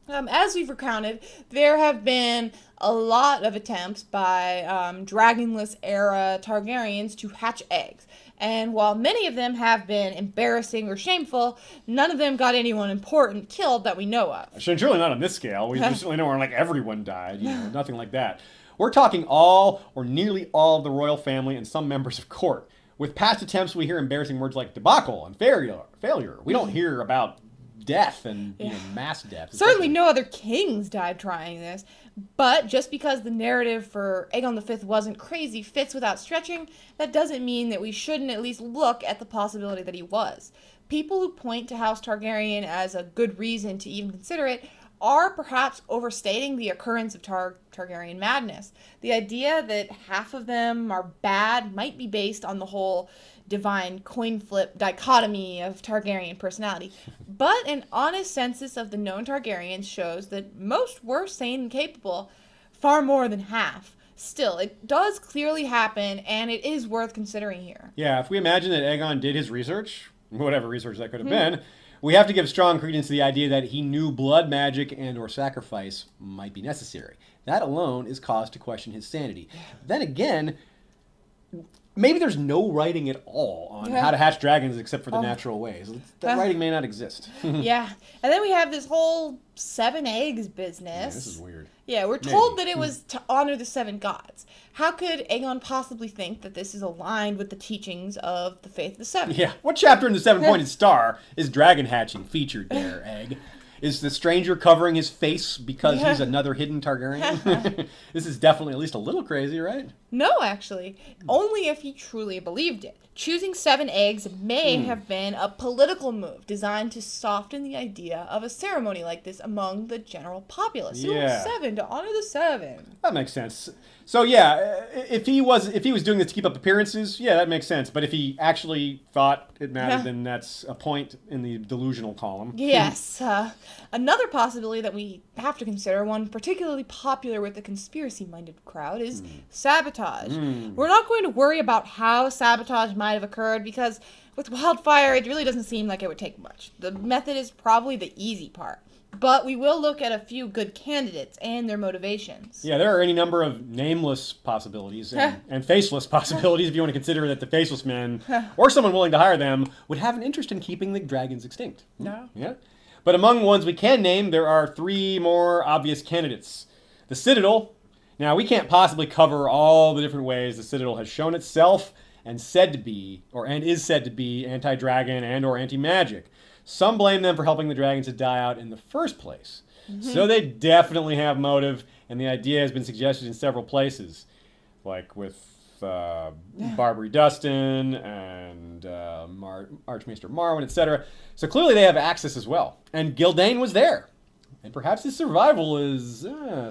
As we've recounted, there have been a lot of attempts by Dragonless-era Targaryens to hatch eggs. And while many of them have been embarrassing or shameful, none of them got anyone important killed that we know of. Surely not on this scale. We certainly know where like everyone died, you know, nothing like that. We're talking all or nearly all of the royal family and some members of court. With past attempts, we hear embarrassing words like debacle and failure. We don't hear about death and you know, mass death. Certainly no other kings died trying this. But just because the narrative for Aegon V wasn't crazy fits without stretching, that doesn't mean that we shouldn't at least look at the possibility that he was. People who point to House Targaryen as a good reason to even consider it are perhaps overstating the occurrence of Targaryen madness. The idea that half of them are bad might be based on the whole divine coin flip dichotomy of Targaryen personality. But an honest census of the known Targaryens shows that most were sane and capable, far more than half. Still, it does clearly happen, and it is worth considering here. Yeah, if we imagine that Aegon did his research, whatever research that could have been, we have to give strong credence to the idea that he knew blood magic and or sacrifice might be necessary. That alone is cause to question his sanity. Then again, maybe there's no writing at all on how to hatch dragons except for the natural ways. That writing may not exist. And then we have this whole 7 eggs business. Yeah, this is weird. Yeah, we're told that it was to honor the 7 gods. How could Aegon possibly think that this is aligned with the teachings of the Faith of the Seven? Yeah, what chapter in the Seven-Pointed Star is dragon hatching featured there, Egg? Is the stranger covering his face because he's another hidden Targaryen? This is definitely at least a little crazy, right? No, actually. Only if he truly believed it. Choosing 7 eggs may have been a political move designed to soften the idea of a ceremony like this among the general populace. Yeah. 7 to honor the 7. That makes sense. So yeah, if he was doing this to keep up appearances, yeah, that makes sense. But if he actually thought it mattered, then that's a point in the delusional column. Yes. Another possibility that we have to consider, one particularly popular with the conspiracy-minded crowd, is sabotage. We're not going to worry about how sabotage might have occurred because with wildfire, it really doesn't seem like it would take much. The method is probably the easy part. But we will look at a few good candidates and their motivations. Yeah, there are any number of nameless possibilities and faceless possibilities if you want to consider that the Faceless Men or someone willing to hire them would have an interest in keeping the dragons extinct. No. Yeah. But among ones we can name, there are three more obvious candidates. The Citadel. Now, we can't possibly cover all the different ways the Citadel has shown itself and said to be, or and is said to be, anti-dragon and or anti-magic. Some blame them for helping the dragons to die out in the first place. Mm-hmm. So they definitely have motive, and the idea has been suggested in several places, like with Barbary Dustin and Archmaester Marwyn, etc. So clearly they have access as well. And Gyldayn was there. And perhaps his survival is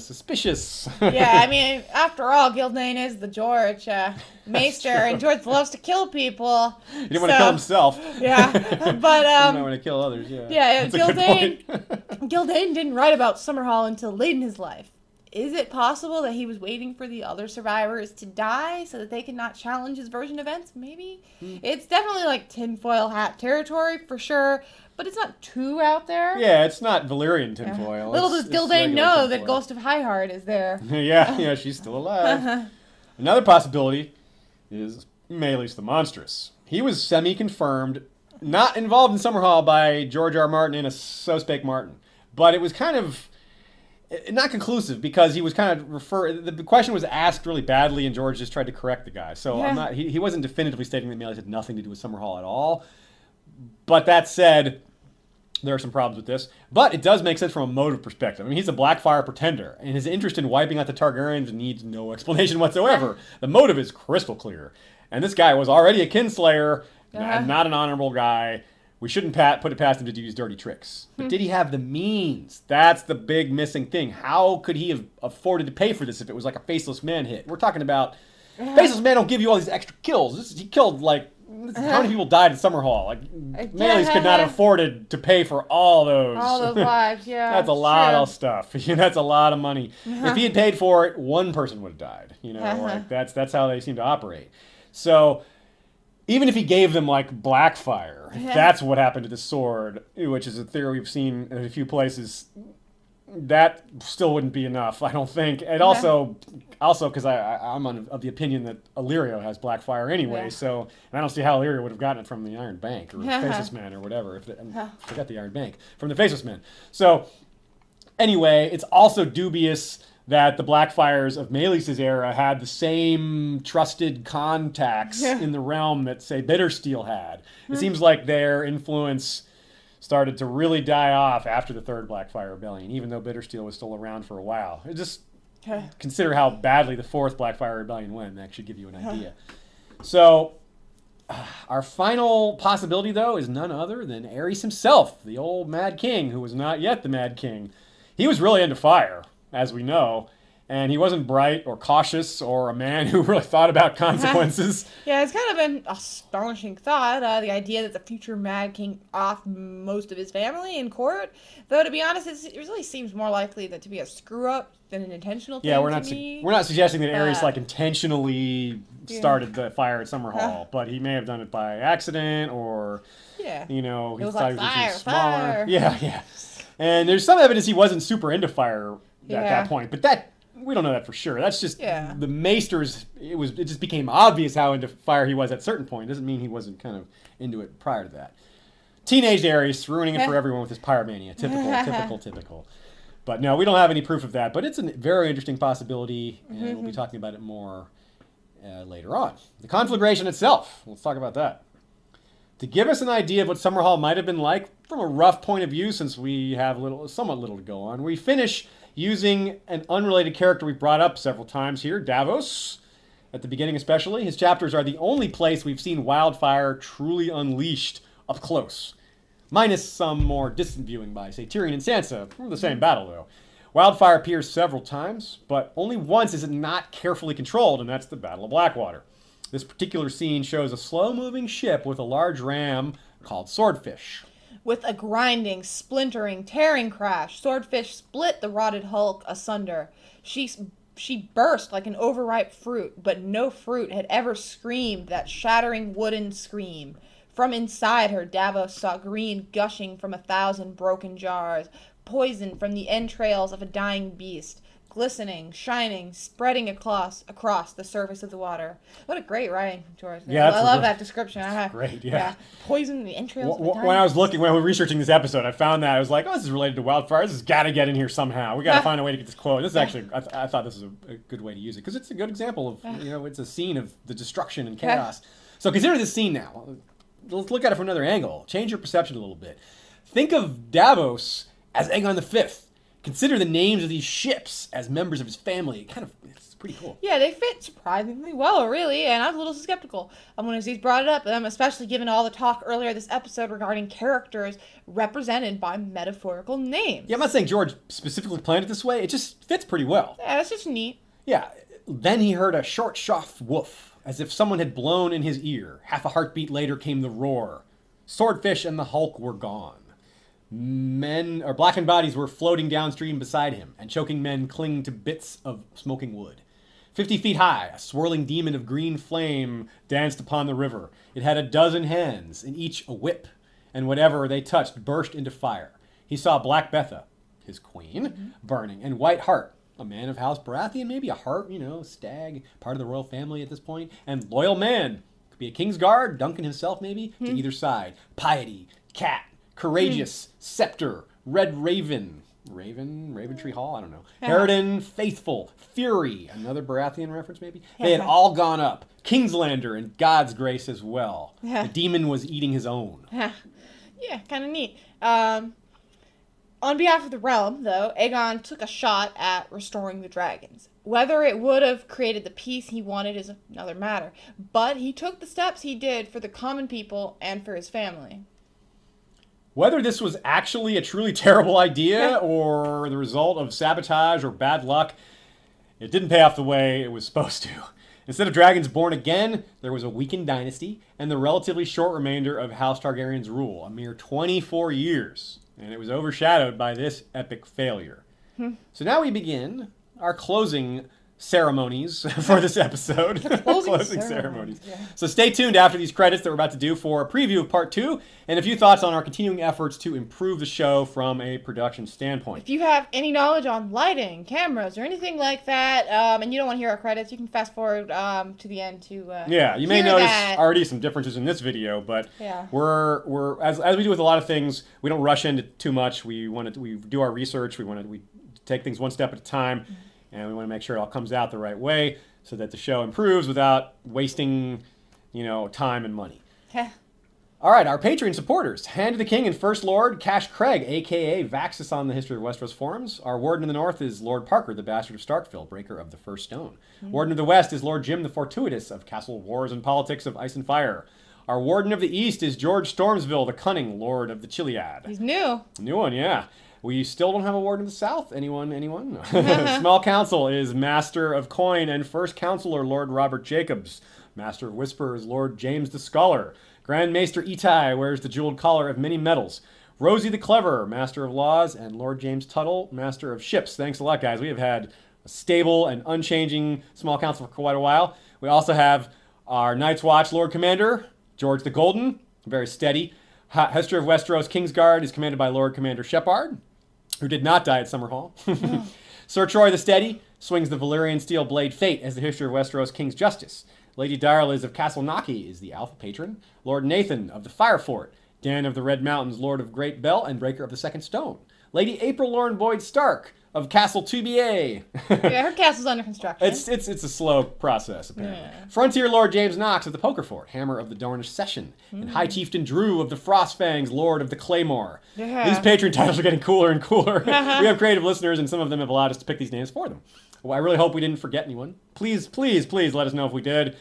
suspicious. Yeah, I mean, after all, Gyldayn is the George Maester, and George loves to kill people. He didn't want to kill himself. Yeah, but he didn't want to kill others. Yeah, Gyldayn didn't write about Summerhall until late in his life. Is it possible that he was waiting for the other survivors to die so that they could not challenge his version of events? Maybe. It's definitely like tinfoil hat territory for sure. But it's not too out there. Yeah, it's not Valyrian tinfoil. Yeah. Little does Gyldayn know that Ghost of Highheart is there. yeah, she's still alive. Another possibility is Maelys the Monstrous. He was semi-confirmed, not involved in Summerhall by George R. R. Martin and a So Spake Martin. But it was kind of not conclusive because he was kind of the question was asked really badly and George just tried to correct the guy. So yeah. He wasn't definitively stating that Maelys had nothing to do with Summerhall at all. But that said, there are some problems with this. But it does make sense from a motive perspective. I mean, he's a Blackfyre pretender, and his interest in wiping out the Targaryens needs no explanation whatsoever. The motive is crystal clear. And this guy was already a kinslayer, not an honorable guy. We shouldn't put it past him to do his dirty tricks. But did he have the means? That's the big missing thing. How could he have afforded to pay for this if it was like a Faceless Man hit? We're talking about Faceless Man don't give you all these extra kills. He killed like... How many people died at Summerhall? Like, Maelys could not have afforded to pay for all those. All those lives, yeah. That's a lot of stuff. That's a lot of money. If he had paid for it, one person would have died. You know, like that's how they seem to operate. So, even if he gave them like Blackfyre, that's what happened to the sword, which is a theory we've seen in a few places. That still wouldn't be enough, I don't think. And also because I'm of the opinion that Illyrio has Blackfyre anyway, so and I don't see how Illyrio would have gotten it from the Iron Bank or the Faceless Man or whatever. I forgot the Iron Bank. From the Faceless Man. So, anyway, it's also dubious that the Blackfyres of Maelys' era had the same trusted contacts in the realm that, say, Bittersteel had. It seems like their influence started to really die off after the third Blackfyre Rebellion, even though Bittersteel was still around for a while. Just consider how badly the fourth Blackfyre Rebellion went. That should give you an idea. So, our final possibility, though, is none other than Aerys himself, the old Mad King, who was not yet the Mad King. He was really into fire, as we know, and he wasn't bright or cautious or a man who really thought about consequences. Yeah, it's kind of an astonishing thought, the idea that the future Mad King off most of his family in court. Though, to be honest, it really seems more likely that to be a screw-up than an intentional thing. Yeah, we're not suggesting that Aerys like intentionally started the fire at Summerhall, but he may have done it by accident or, you know, he thought he was fire, smaller. Yeah. And there's some evidence he wasn't super into fire at that point, but that... We don't know that for sure. That's just the Maesters. It just became obvious how into fire he was at a certain point. Doesn't mean he wasn't kind of into it prior to that. Teenage Aerys ruining it for everyone with his pyromania. Typical. But no, we don't have any proof of that. But it's a very interesting possibility, and we'll be talking about it more later on. The conflagration itself. Let's talk about that. To give us an idea of what Summerhall might have been like from a rough point of view, since we have somewhat little to go on, we finish using an unrelated character we brought up several times here, Davos, at the beginning especially. His chapters are the only place we've seen wildfire truly unleashed up close, minus some more distant viewing by, say, Tyrion and Sansa, from the same battle, though. Wildfire appears several times, but only once is it not carefully controlled, and that's the Battle of Blackwater. This particular scene shows a slow-moving ship with a large ram called Swordfish. With a grinding, splintering, tearing crash, Swordfish split the rotted hulk asunder. She burst like an overripe fruit, but no fruit had ever screamed that shattering wooden scream. From inside her, Davos saw green gushing from 1,000 broken jars, poison from the entrails of a dying beast, glistening, shining, spreading across the surface of the water. What a great writing from George. Yeah, I love that description. Great, yeah. Poison the entrails of a dying When I was researching this episode, I found that. I was like, oh, this is related to wildfire. This has got to get in here somehow. We got to find a way to get this quote. This is actually, I thought this was a good way to use it, because it's a good example of, you know, it's a scene of the destruction and chaos. So consider this scene now. Let's look at it from another angle. Change your perception a little bit. Think of Davos as Aegon V. Consider the names of these ships as members of his family. It's pretty cool. Yeah, they fit surprisingly well, really, and I was a little skeptical when Aziz brought it up, especially given all the talk earlier this episode regarding characters represented by metaphorical names. Yeah, I'm not saying George specifically planned it this way. It just fits pretty well. Yeah, that's just neat. Yeah, then he heard a short, soft woof, as if someone had blown in his ear. Half a heartbeat later came the roar. Swordfish and the Hulk were gone. Men, or blackened bodies, were floating downstream beside him, and choking men clinging to bits of smoking wood. 50 feet high, a swirling demon of green flame danced upon the river. It had a dozen hands, in each a whip, and whatever they touched burst into fire. He saw Black Betha, his queen, burning, and White Hart, a man of House Baratheon, maybe a hart, you know, stag, part of the royal family at this point, and loyal man, could be a Kingsguard, Duncan himself maybe, to either side. Piety, cat, courageous, scepter, red raven, Raventree Hall, I don't know. Harridan, faithful, fury, another Baratheon reference maybe? They had all gone up. Kingslander and God's grace as well. The demon was eating his own. Yeah, kind of neat. On behalf of the realm, though, Aegon took a shot at restoring the dragons. Whether it would have created the peace he wanted is another matter, but he took the steps he did for the common people and for his family. Whether this was actually a truly terrible idea or the result of sabotage or bad luck, it didn't pay off the way it was supposed to. Instead of dragons born again, there was a weakened dynasty and the relatively short remainder of House Targaryen's rule, a mere 24 years. And it was overshadowed by this epic failure. So now we begin our closing ceremonies for this episode. Closing ceremonies. Yeah. So stay tuned after these credits that we're about to do for a preview of part 2 and a few thoughts on our continuing efforts to improve the show from a production standpoint. If you have any knowledge on lighting, cameras, or anything like that, and you don't want to hear our credits, you can fast forward to the end to yeah, you may notice already some differences in this video, but we're as we do with a lot of things, we don't rush into too much. We do our research. We take things one step at a time. And we want to make sure it all comes out the right way so that the show improves without wasting, you know, time and money. All right, our Patreon supporters, Hand of the King and First Lord Cash Craig, a.k.a. Vaxus on the History of Westeros forums. Our Warden in the North is Lord Parker, the Bastard of Starkville, breaker of the First Stone. Warden of the West is Lord Jim the Fortuitous of Castle Wars and Politics of Ice and Fire. Our Warden of the East is George Stormsville, the Cunning Lord of the Chiliad. He's new. New one, yeah. We still don't have a Warden of the South. Anyone? No. Small Council is Master of Coin and First Counselor Lord Robert Jacobs. Master of Whispers, Lord James the Scholar. Grand Maester Itai wears the jeweled collar of many medals. Rosie the Clever, Master of Laws, and Lord James Tuttle, Master of Ships. Thanks a lot, guys. We have had a stable and unchanging Small Council for quite a while. We also have our Night's Watch Lord Commander, George the Golden, very steady. Hester of Westeros Kingsguard is commanded by Lord Commander Shepard, who did not die at Summerhall. Sir Troy the Steady swings the Valyrian steel blade Fate as the History of Westeros King's Justice. Lady Dareliz of Castle Naki is the Alpha Patron. Lord Nathan of the Fire Fort. Dan of the Red Mountains, Lord of Great Bell and Breaker of the Second Stone. Lady April Lauren Boyd Stark of Castle 2BA. Yeah, her castle's under construction. It's a slow process, apparently. Frontier Lord James Knox of the Poker Fort, Hammer of the Dornish Session, and High Chieftain Drew of the Frostfangs, Lord of the Claymore. These patron titles are getting cooler and cooler. We have creative listeners, and some of them have allowed us to pick these names for them. Well, I really hope we didn't forget anyone. Please, please, please let us know if we did.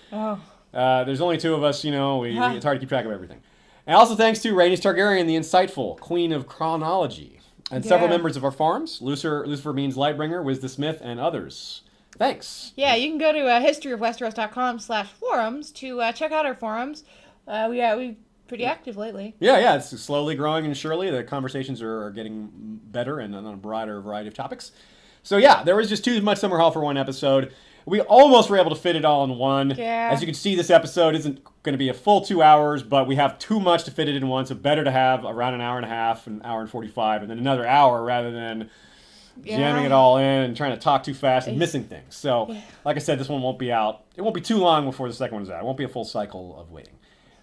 There's only two of us, you know. It's hard to keep track of everything. And also thanks to Rhaenys Targaryen, the Insightful, Queen of Chronology. And several members of our forums, Lucifer Means Lightbringer, Wiz the Smith, and others. Thanks. Yeah, you can go to historyofwesteros.com/forums to check out our forums. We're pretty active lately. Yeah, it's slowly growing and surely. The conversations are getting better and on a broader variety of topics. So yeah, there was just too much Summerhall for one episode. We almost were able to fit it all in one. Yeah. As you can see, this episode isn't going to be a full 2 hours, but we have too much to fit it in one, so better to have around an hour and a half, an hour and 45, and then another hour rather than jamming it all in and trying to talk too fast and missing things. So, like I said, this one won't be out. It won't be too long before the second one's out. It won't be a full cycle of waiting.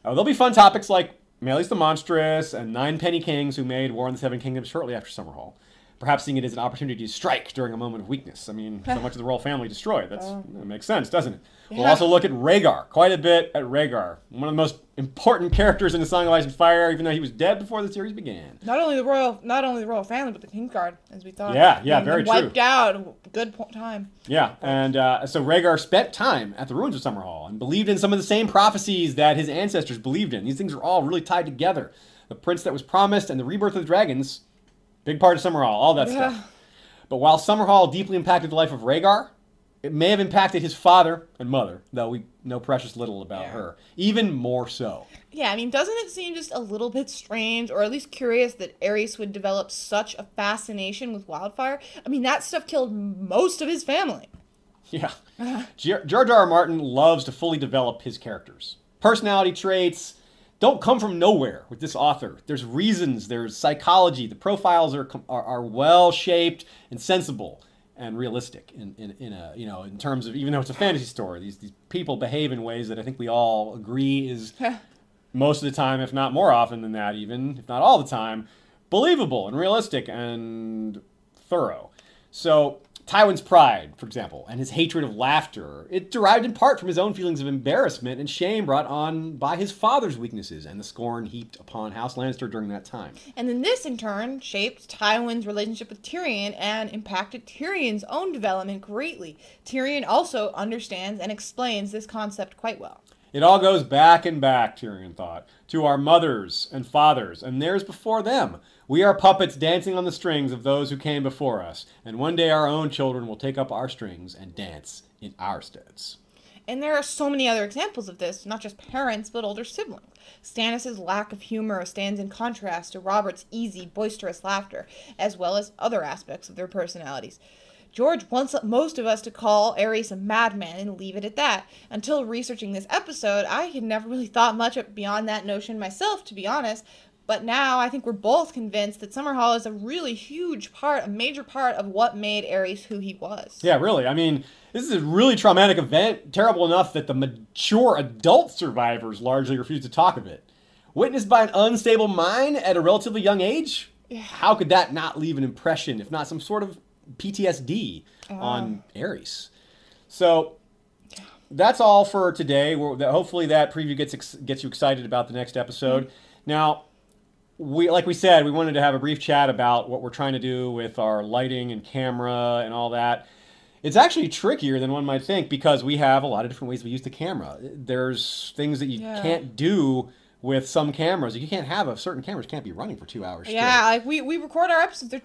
There'll be fun topics like Maely's the Monstrous and 9 Penny Kings who made War on the Seven Kingdoms shortly after Summerhall. Perhaps seeing it as an opportunity to strike during a moment of weakness. I mean, so much of the royal family destroyed. That makes sense, doesn't it? Yeah. We'll also look at Rhaegar, quite a bit at Rhaegar. One of the most important characters in the Song of Ice and Fire, even though he was dead before the series began. Not only the royal family, but the Kingsguard, as we thought. Yeah, yeah, very true. Wiped out, good time. Yeah, and so Rhaegar spent time at the ruins of Summerhall and believed in some of the same prophecies that his ancestors believed in. These things are all really tied together. The prince that was promised and the rebirth of the dragons. Big part of Summerhall, all that stuff. But while Summerhall deeply impacted the life of Rhaegar, it may have impacted his father and mother, though we know precious little about her. Even more so. Yeah, I mean, doesn't it seem just a little bit strange, or at least curious, that Aerys would develop such a fascination with wildfire? I mean, that stuff killed most of his family. Yeah. George R.R. Martin loves to fully develop his characters. Personality traits don't come from nowhere with this author. There's reasons, there's psychology. The profiles are well-shaped and sensible and realistic in terms of, even though it's a fantasy story, these people behave in ways that I think we all agree is most of the time, if not more often than that even, if not all the time, believable and realistic and thorough. So Tywin's pride, for example, and his hatred of laughter, it derived in part from his own feelings of embarrassment and shame brought on by his father's weaknesses and the scorn heaped upon House Lannister during that time. And then this, in turn, shaped Tywin's relationship with Tyrion and impacted Tyrion's own development greatly. Tyrion also understands and explains this concept quite well. It all goes back and back, Tyrion thought, to our mothers and fathers and theirs before them. We are puppets dancing on the strings of those who came before us, and one day our own children will take up our strings and dance in our steads. And there are so many other examples of this, not just parents, but older siblings. Stannis' lack of humor stands in contrast to Robert's easy, boisterous laughter, as well as other aspects of their personalities. George wants most of us to call Aerys a madman and leave it at that. Until researching this episode, I had never really thought much beyond that notion myself, to be honest. But now I think we're both convinced that Summerhall is a really huge part, a major part of what made Aerys who he was. Yeah, really. I mean, this is a really traumatic event, terrible enough that the mature adult survivors largely refuse to talk of it. Witnessed by an unstable mind at a relatively young age? Yeah. How could that not leave an impression, if not some sort of PTSD on Aerys? So that's all for today. Hopefully that preview gets you excited about the next episode. Now, like we said, we wanted to have a brief chat about what we're trying to do with our lighting and camera and all that. It's actually trickier than one might think because we have a lot of different ways we use the camera. There's things that you can't do with some cameras. You can't have certain cameras can't be running for 2 hours straight. Like we record our episodes, they're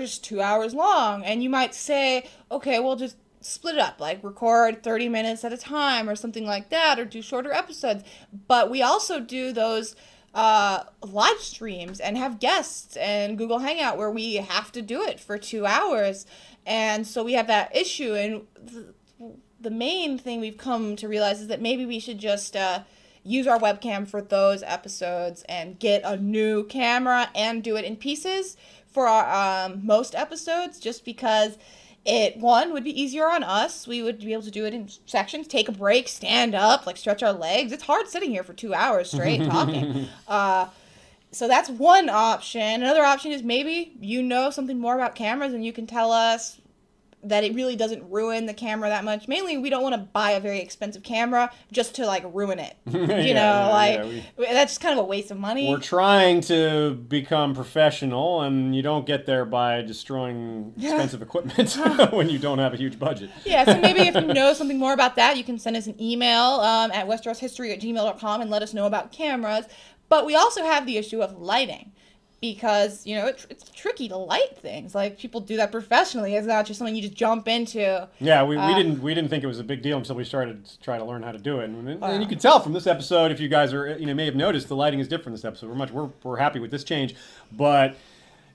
just 2 hours long, and you might say, okay, we'll just split it up, like record 30 minutes at a time or something like that, or do shorter episodes. But we also do those live streams and have guests and Google Hangout where we have to do it for 2 hours, and so we have that issue. And the main thing we've come to realize is that maybe we should just use our webcam for those episodes and get a new camera and do it in pieces for our most episodes, just because it, one, would be easier on us. We would be able to do it in sections, take a break, stand up, like stretch our legs. It's hard sitting here for 2 hours straight talking. So that's one option. Another option is maybe you know something more about cameras and you can tell us that it really doesn't ruin the camera that much. Mainly, we don't want to buy a very expensive camera just to, like, ruin it. That's just kind of a waste of money. We're trying to become professional, and you don't get there by destroying expensive equipment when you don't have a huge budget. Yeah, so maybe if you know something more about that, you can send us an email at westeroshistory@gmail.com and let us know about cameras. But we also have the issue of lighting, because, you know, it's tricky to light things. Like, people do that professionally. It's not just something you just jump into. Yeah, we didn't think it was a big deal until we started to try to learn how to do it. And you can tell from this episode, if you guys may have noticed, the lighting is different this episode. We're happy with this change, but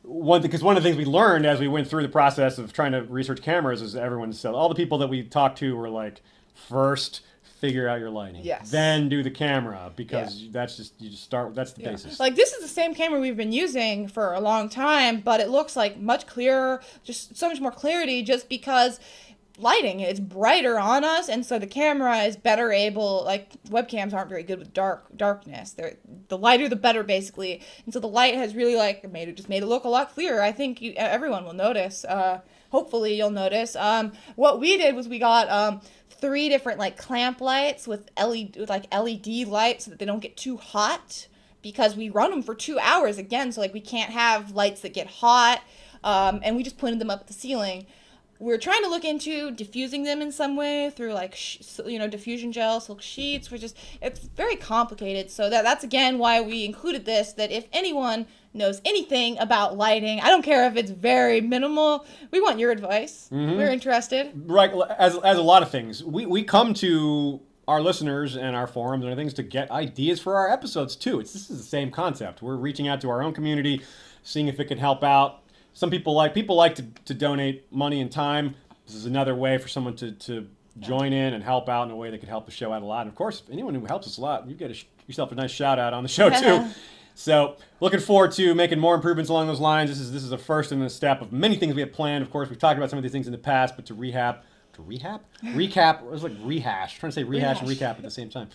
Because one of the things we learned as we went through the process of trying to research cameras is everyone's cell. All the people that we talked to were like, first figure out your lighting, yes, then do the camera, because that's just, you just start, that's the basis. Like, this is the same camera we've been using for a long time, but it looks like much clearer, just so much more clarity, just because lighting, it's brighter on us, and so the camera is better able, like, webcams aren't very good with darkness. They're, the lighter the better, basically, and so the light has really, like, made it look a lot clearer. I think everyone will notice. Hopefully you'll notice. What we did was we got three different, like, clamp lights with LED lights so that they don't get too hot, because we run them for 2 hours again, so, like, we can't have lights that get hot, and we just pointed them up at the ceiling. We're trying to look into diffusing them in some way through, like, diffusion gel, silk sheets. It's very complicated. So that's again why we included this, that if anyone knows anything about lighting, I don't care if it's very minimal, we want your advice. Mm-hmm. We're interested. Right, as a lot of things, we come to our listeners and our forums and our things to get ideas for our episodes too. This is the same concept. We're reaching out to our own community, seeing if it can help out. Some people like to donate money and time. This is another way for someone to join in and help out in a way that could help the show out a lot. And of course, anyone who helps us a lot, you get yourself a nice shout out on the show too. So looking forward to making more improvements along those lines. This is the first and the step of many things we have planned. Of course, we've talked about some of these things in the past, but recap. It was like rehash. I'm trying to say rehash and recap at the same time.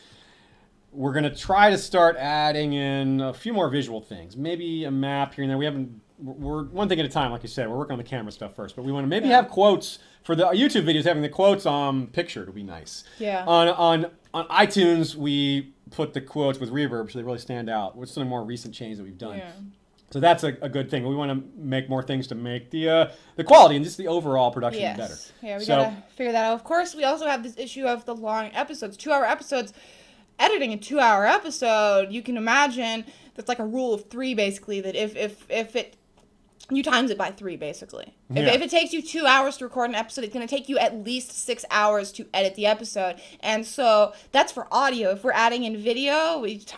We're gonna try to start adding in a few more visual things. Maybe a map here and there. We're one thing at a time, like you said. We're working on the camera stuff first, but we want to maybe have quotes for the YouTube videos. Having the quotes pictured would be nice. Yeah. On iTunes, we put the quotes with reverb, so they really stand out. What's some more recent change that we've done? Yeah. So that's a good thing. We want to make more things to make the quality and just the overall production better. Yeah, we gotta figure that out. Of course, we also have this issue of the long episodes, 2 hour episodes. Editing a 2 hour episode, you can imagine that's like a rule of three, basically. That if you times it by three, basically. If it takes you 2 hours to record an episode, it's going to take you at least 6 hours to edit the episode. And so that's for audio. If we're adding in video, it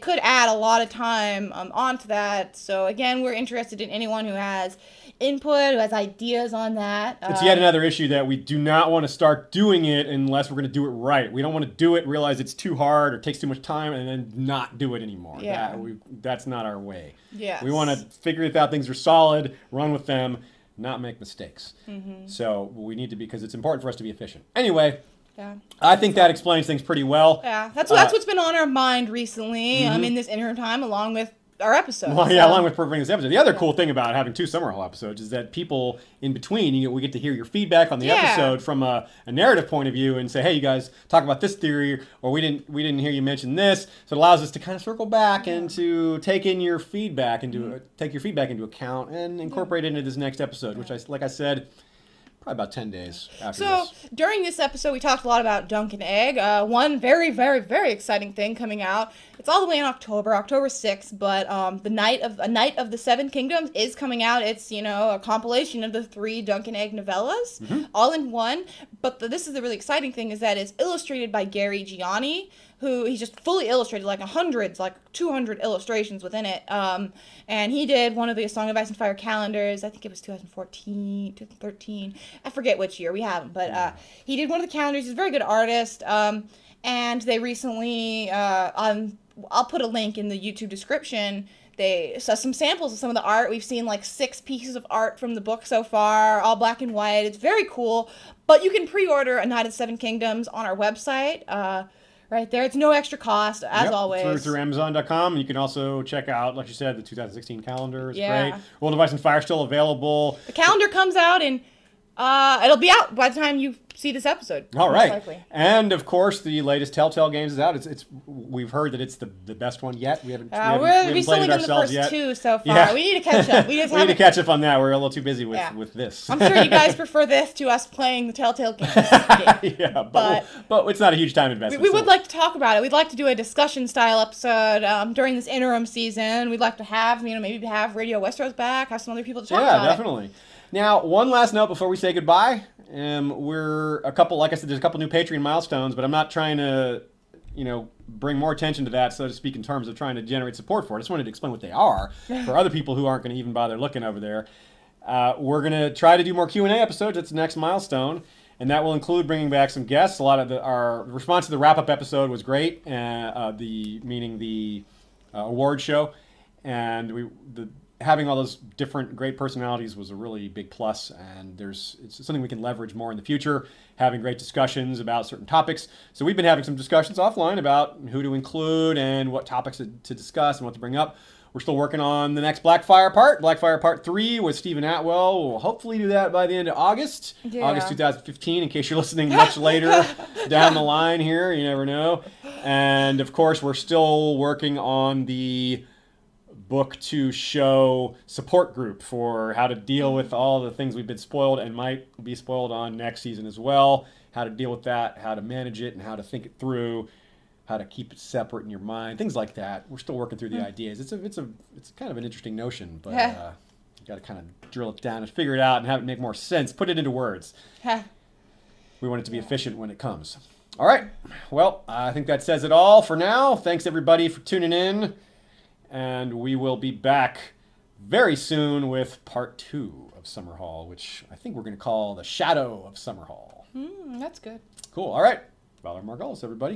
could add a lot of time onto that. So again, we're interested in anyone who has input, who has ideas on that. It's yet another issue that we do not want to start doing it unless we're going to do it right. We don't want to do it, realize it's too hard or takes too much time, and then not do it anymore. Yeah. That's not our way. Yes. We want to figure out things are solid, run with them, not make mistakes. Mm-hmm. So we need to, because it's important for us to be efficient. Anyway, I think that explains things pretty well. Yeah, that's what's been on our mind recently in this interim time, along with our episodes. Well, along with preparing this episode. The other cool thing about having 2 Summerhall episodes is that people in between, we get to hear your feedback on the episode from a narrative point of view and say, hey, you guys, talk about this theory, or we didn't hear you mention this. So it allows us to kind of circle back and to take in your feedback and take your feedback into account and incorporate it into this next episode, which, like I said, probably about 10 days after this. So during this episode, we talked a lot about Duncan Egg. One very, very, very exciting thing coming out. It's all the way in October 6th, but the Night of the Seven Kingdoms is coming out. It's, a compilation of the 3 Duncan Egg novellas, all in one. But this is the really exciting thing, is that it's illustrated by Gary Gianni, who he's just fully illustrated, like 200 illustrations within it. And he did one of the Song of Ice and Fire calendars. I think it was 2014, 2013. I forget which year. We haven't, but he did one of the calendars. He's a very good artist. And they recently, I'll put a link in the YouTube description. They saw some samples of some of the art. We've seen like 6 pieces of art from the book so far, all black and white. It's very cool. But you can pre-order A Night of the Seven Kingdoms on our website. Right there. It's no extra cost, as always. Through Amazon.com. You can also check out, like you said, the 2016 calendar is great. World of Ice and Fire still available. The calendar comes out, and it'll be out by the time you see this episode. All right. Likely. And, of course, the latest Telltale Games is out. We've heard that it's the best one yet. We haven't played it ourselves yet. We've only done the first 2 so far. Yeah. We need to catch up. We need to catch up on that. We're a little too busy with this. I'm sure you guys prefer this to us playing the Telltale Games game. But it's not a huge time investment. We would like to talk about it. We'd like to do a discussion-style episode during this interim season. We'd like to have, maybe have Radio Westeros back, have some other people to talk about it. Now, one last note before we say goodbye. There's a couple new Patreon milestones, but I'm not trying to you know, bring more attention to that, so to speak, in terms of trying to generate support for it. I just wanted to explain what they are for other people who aren't going to even bother looking over there. We're going to try to do more Q&A episodes. That's the next milestone. And that will include bringing back some guests. A lot of our response to the wrap-up episode was great, meaning the award show. And having all those different great personalities was a really big plus. And it's something we can leverage more in the future, having great discussions about certain topics. So we've been having some discussions offline about who to include and what topics to discuss and what to bring up. We're still working on the next Blackfyre part. Blackfyre Part 3 with Stephen Atwell. We'll hopefully do that by the end of August. Yeah. August 2015, in case you're listening much later down the line here. You never know. And, of course, we're still working on the book-to-show support group for how to deal with all the things we've been spoiled and might be spoiled on next season as well. How to deal with that, how to manage it, and how to think it through. How to keep it separate in your mind, things like that. We're still working through the ideas. It's kind of an interesting notion, but you got to kind of drill it down and figure it out and have it make more sense. Put it into words. We want it to be efficient when it comes. All right. Well, I think that says it all for now. Thanks everybody for tuning in, and we will be back very soon with part 2 of Summerhall, which I think we're going to call the Shadow of Summerhall. That's good. Cool. All right. Valor Margolis, everybody.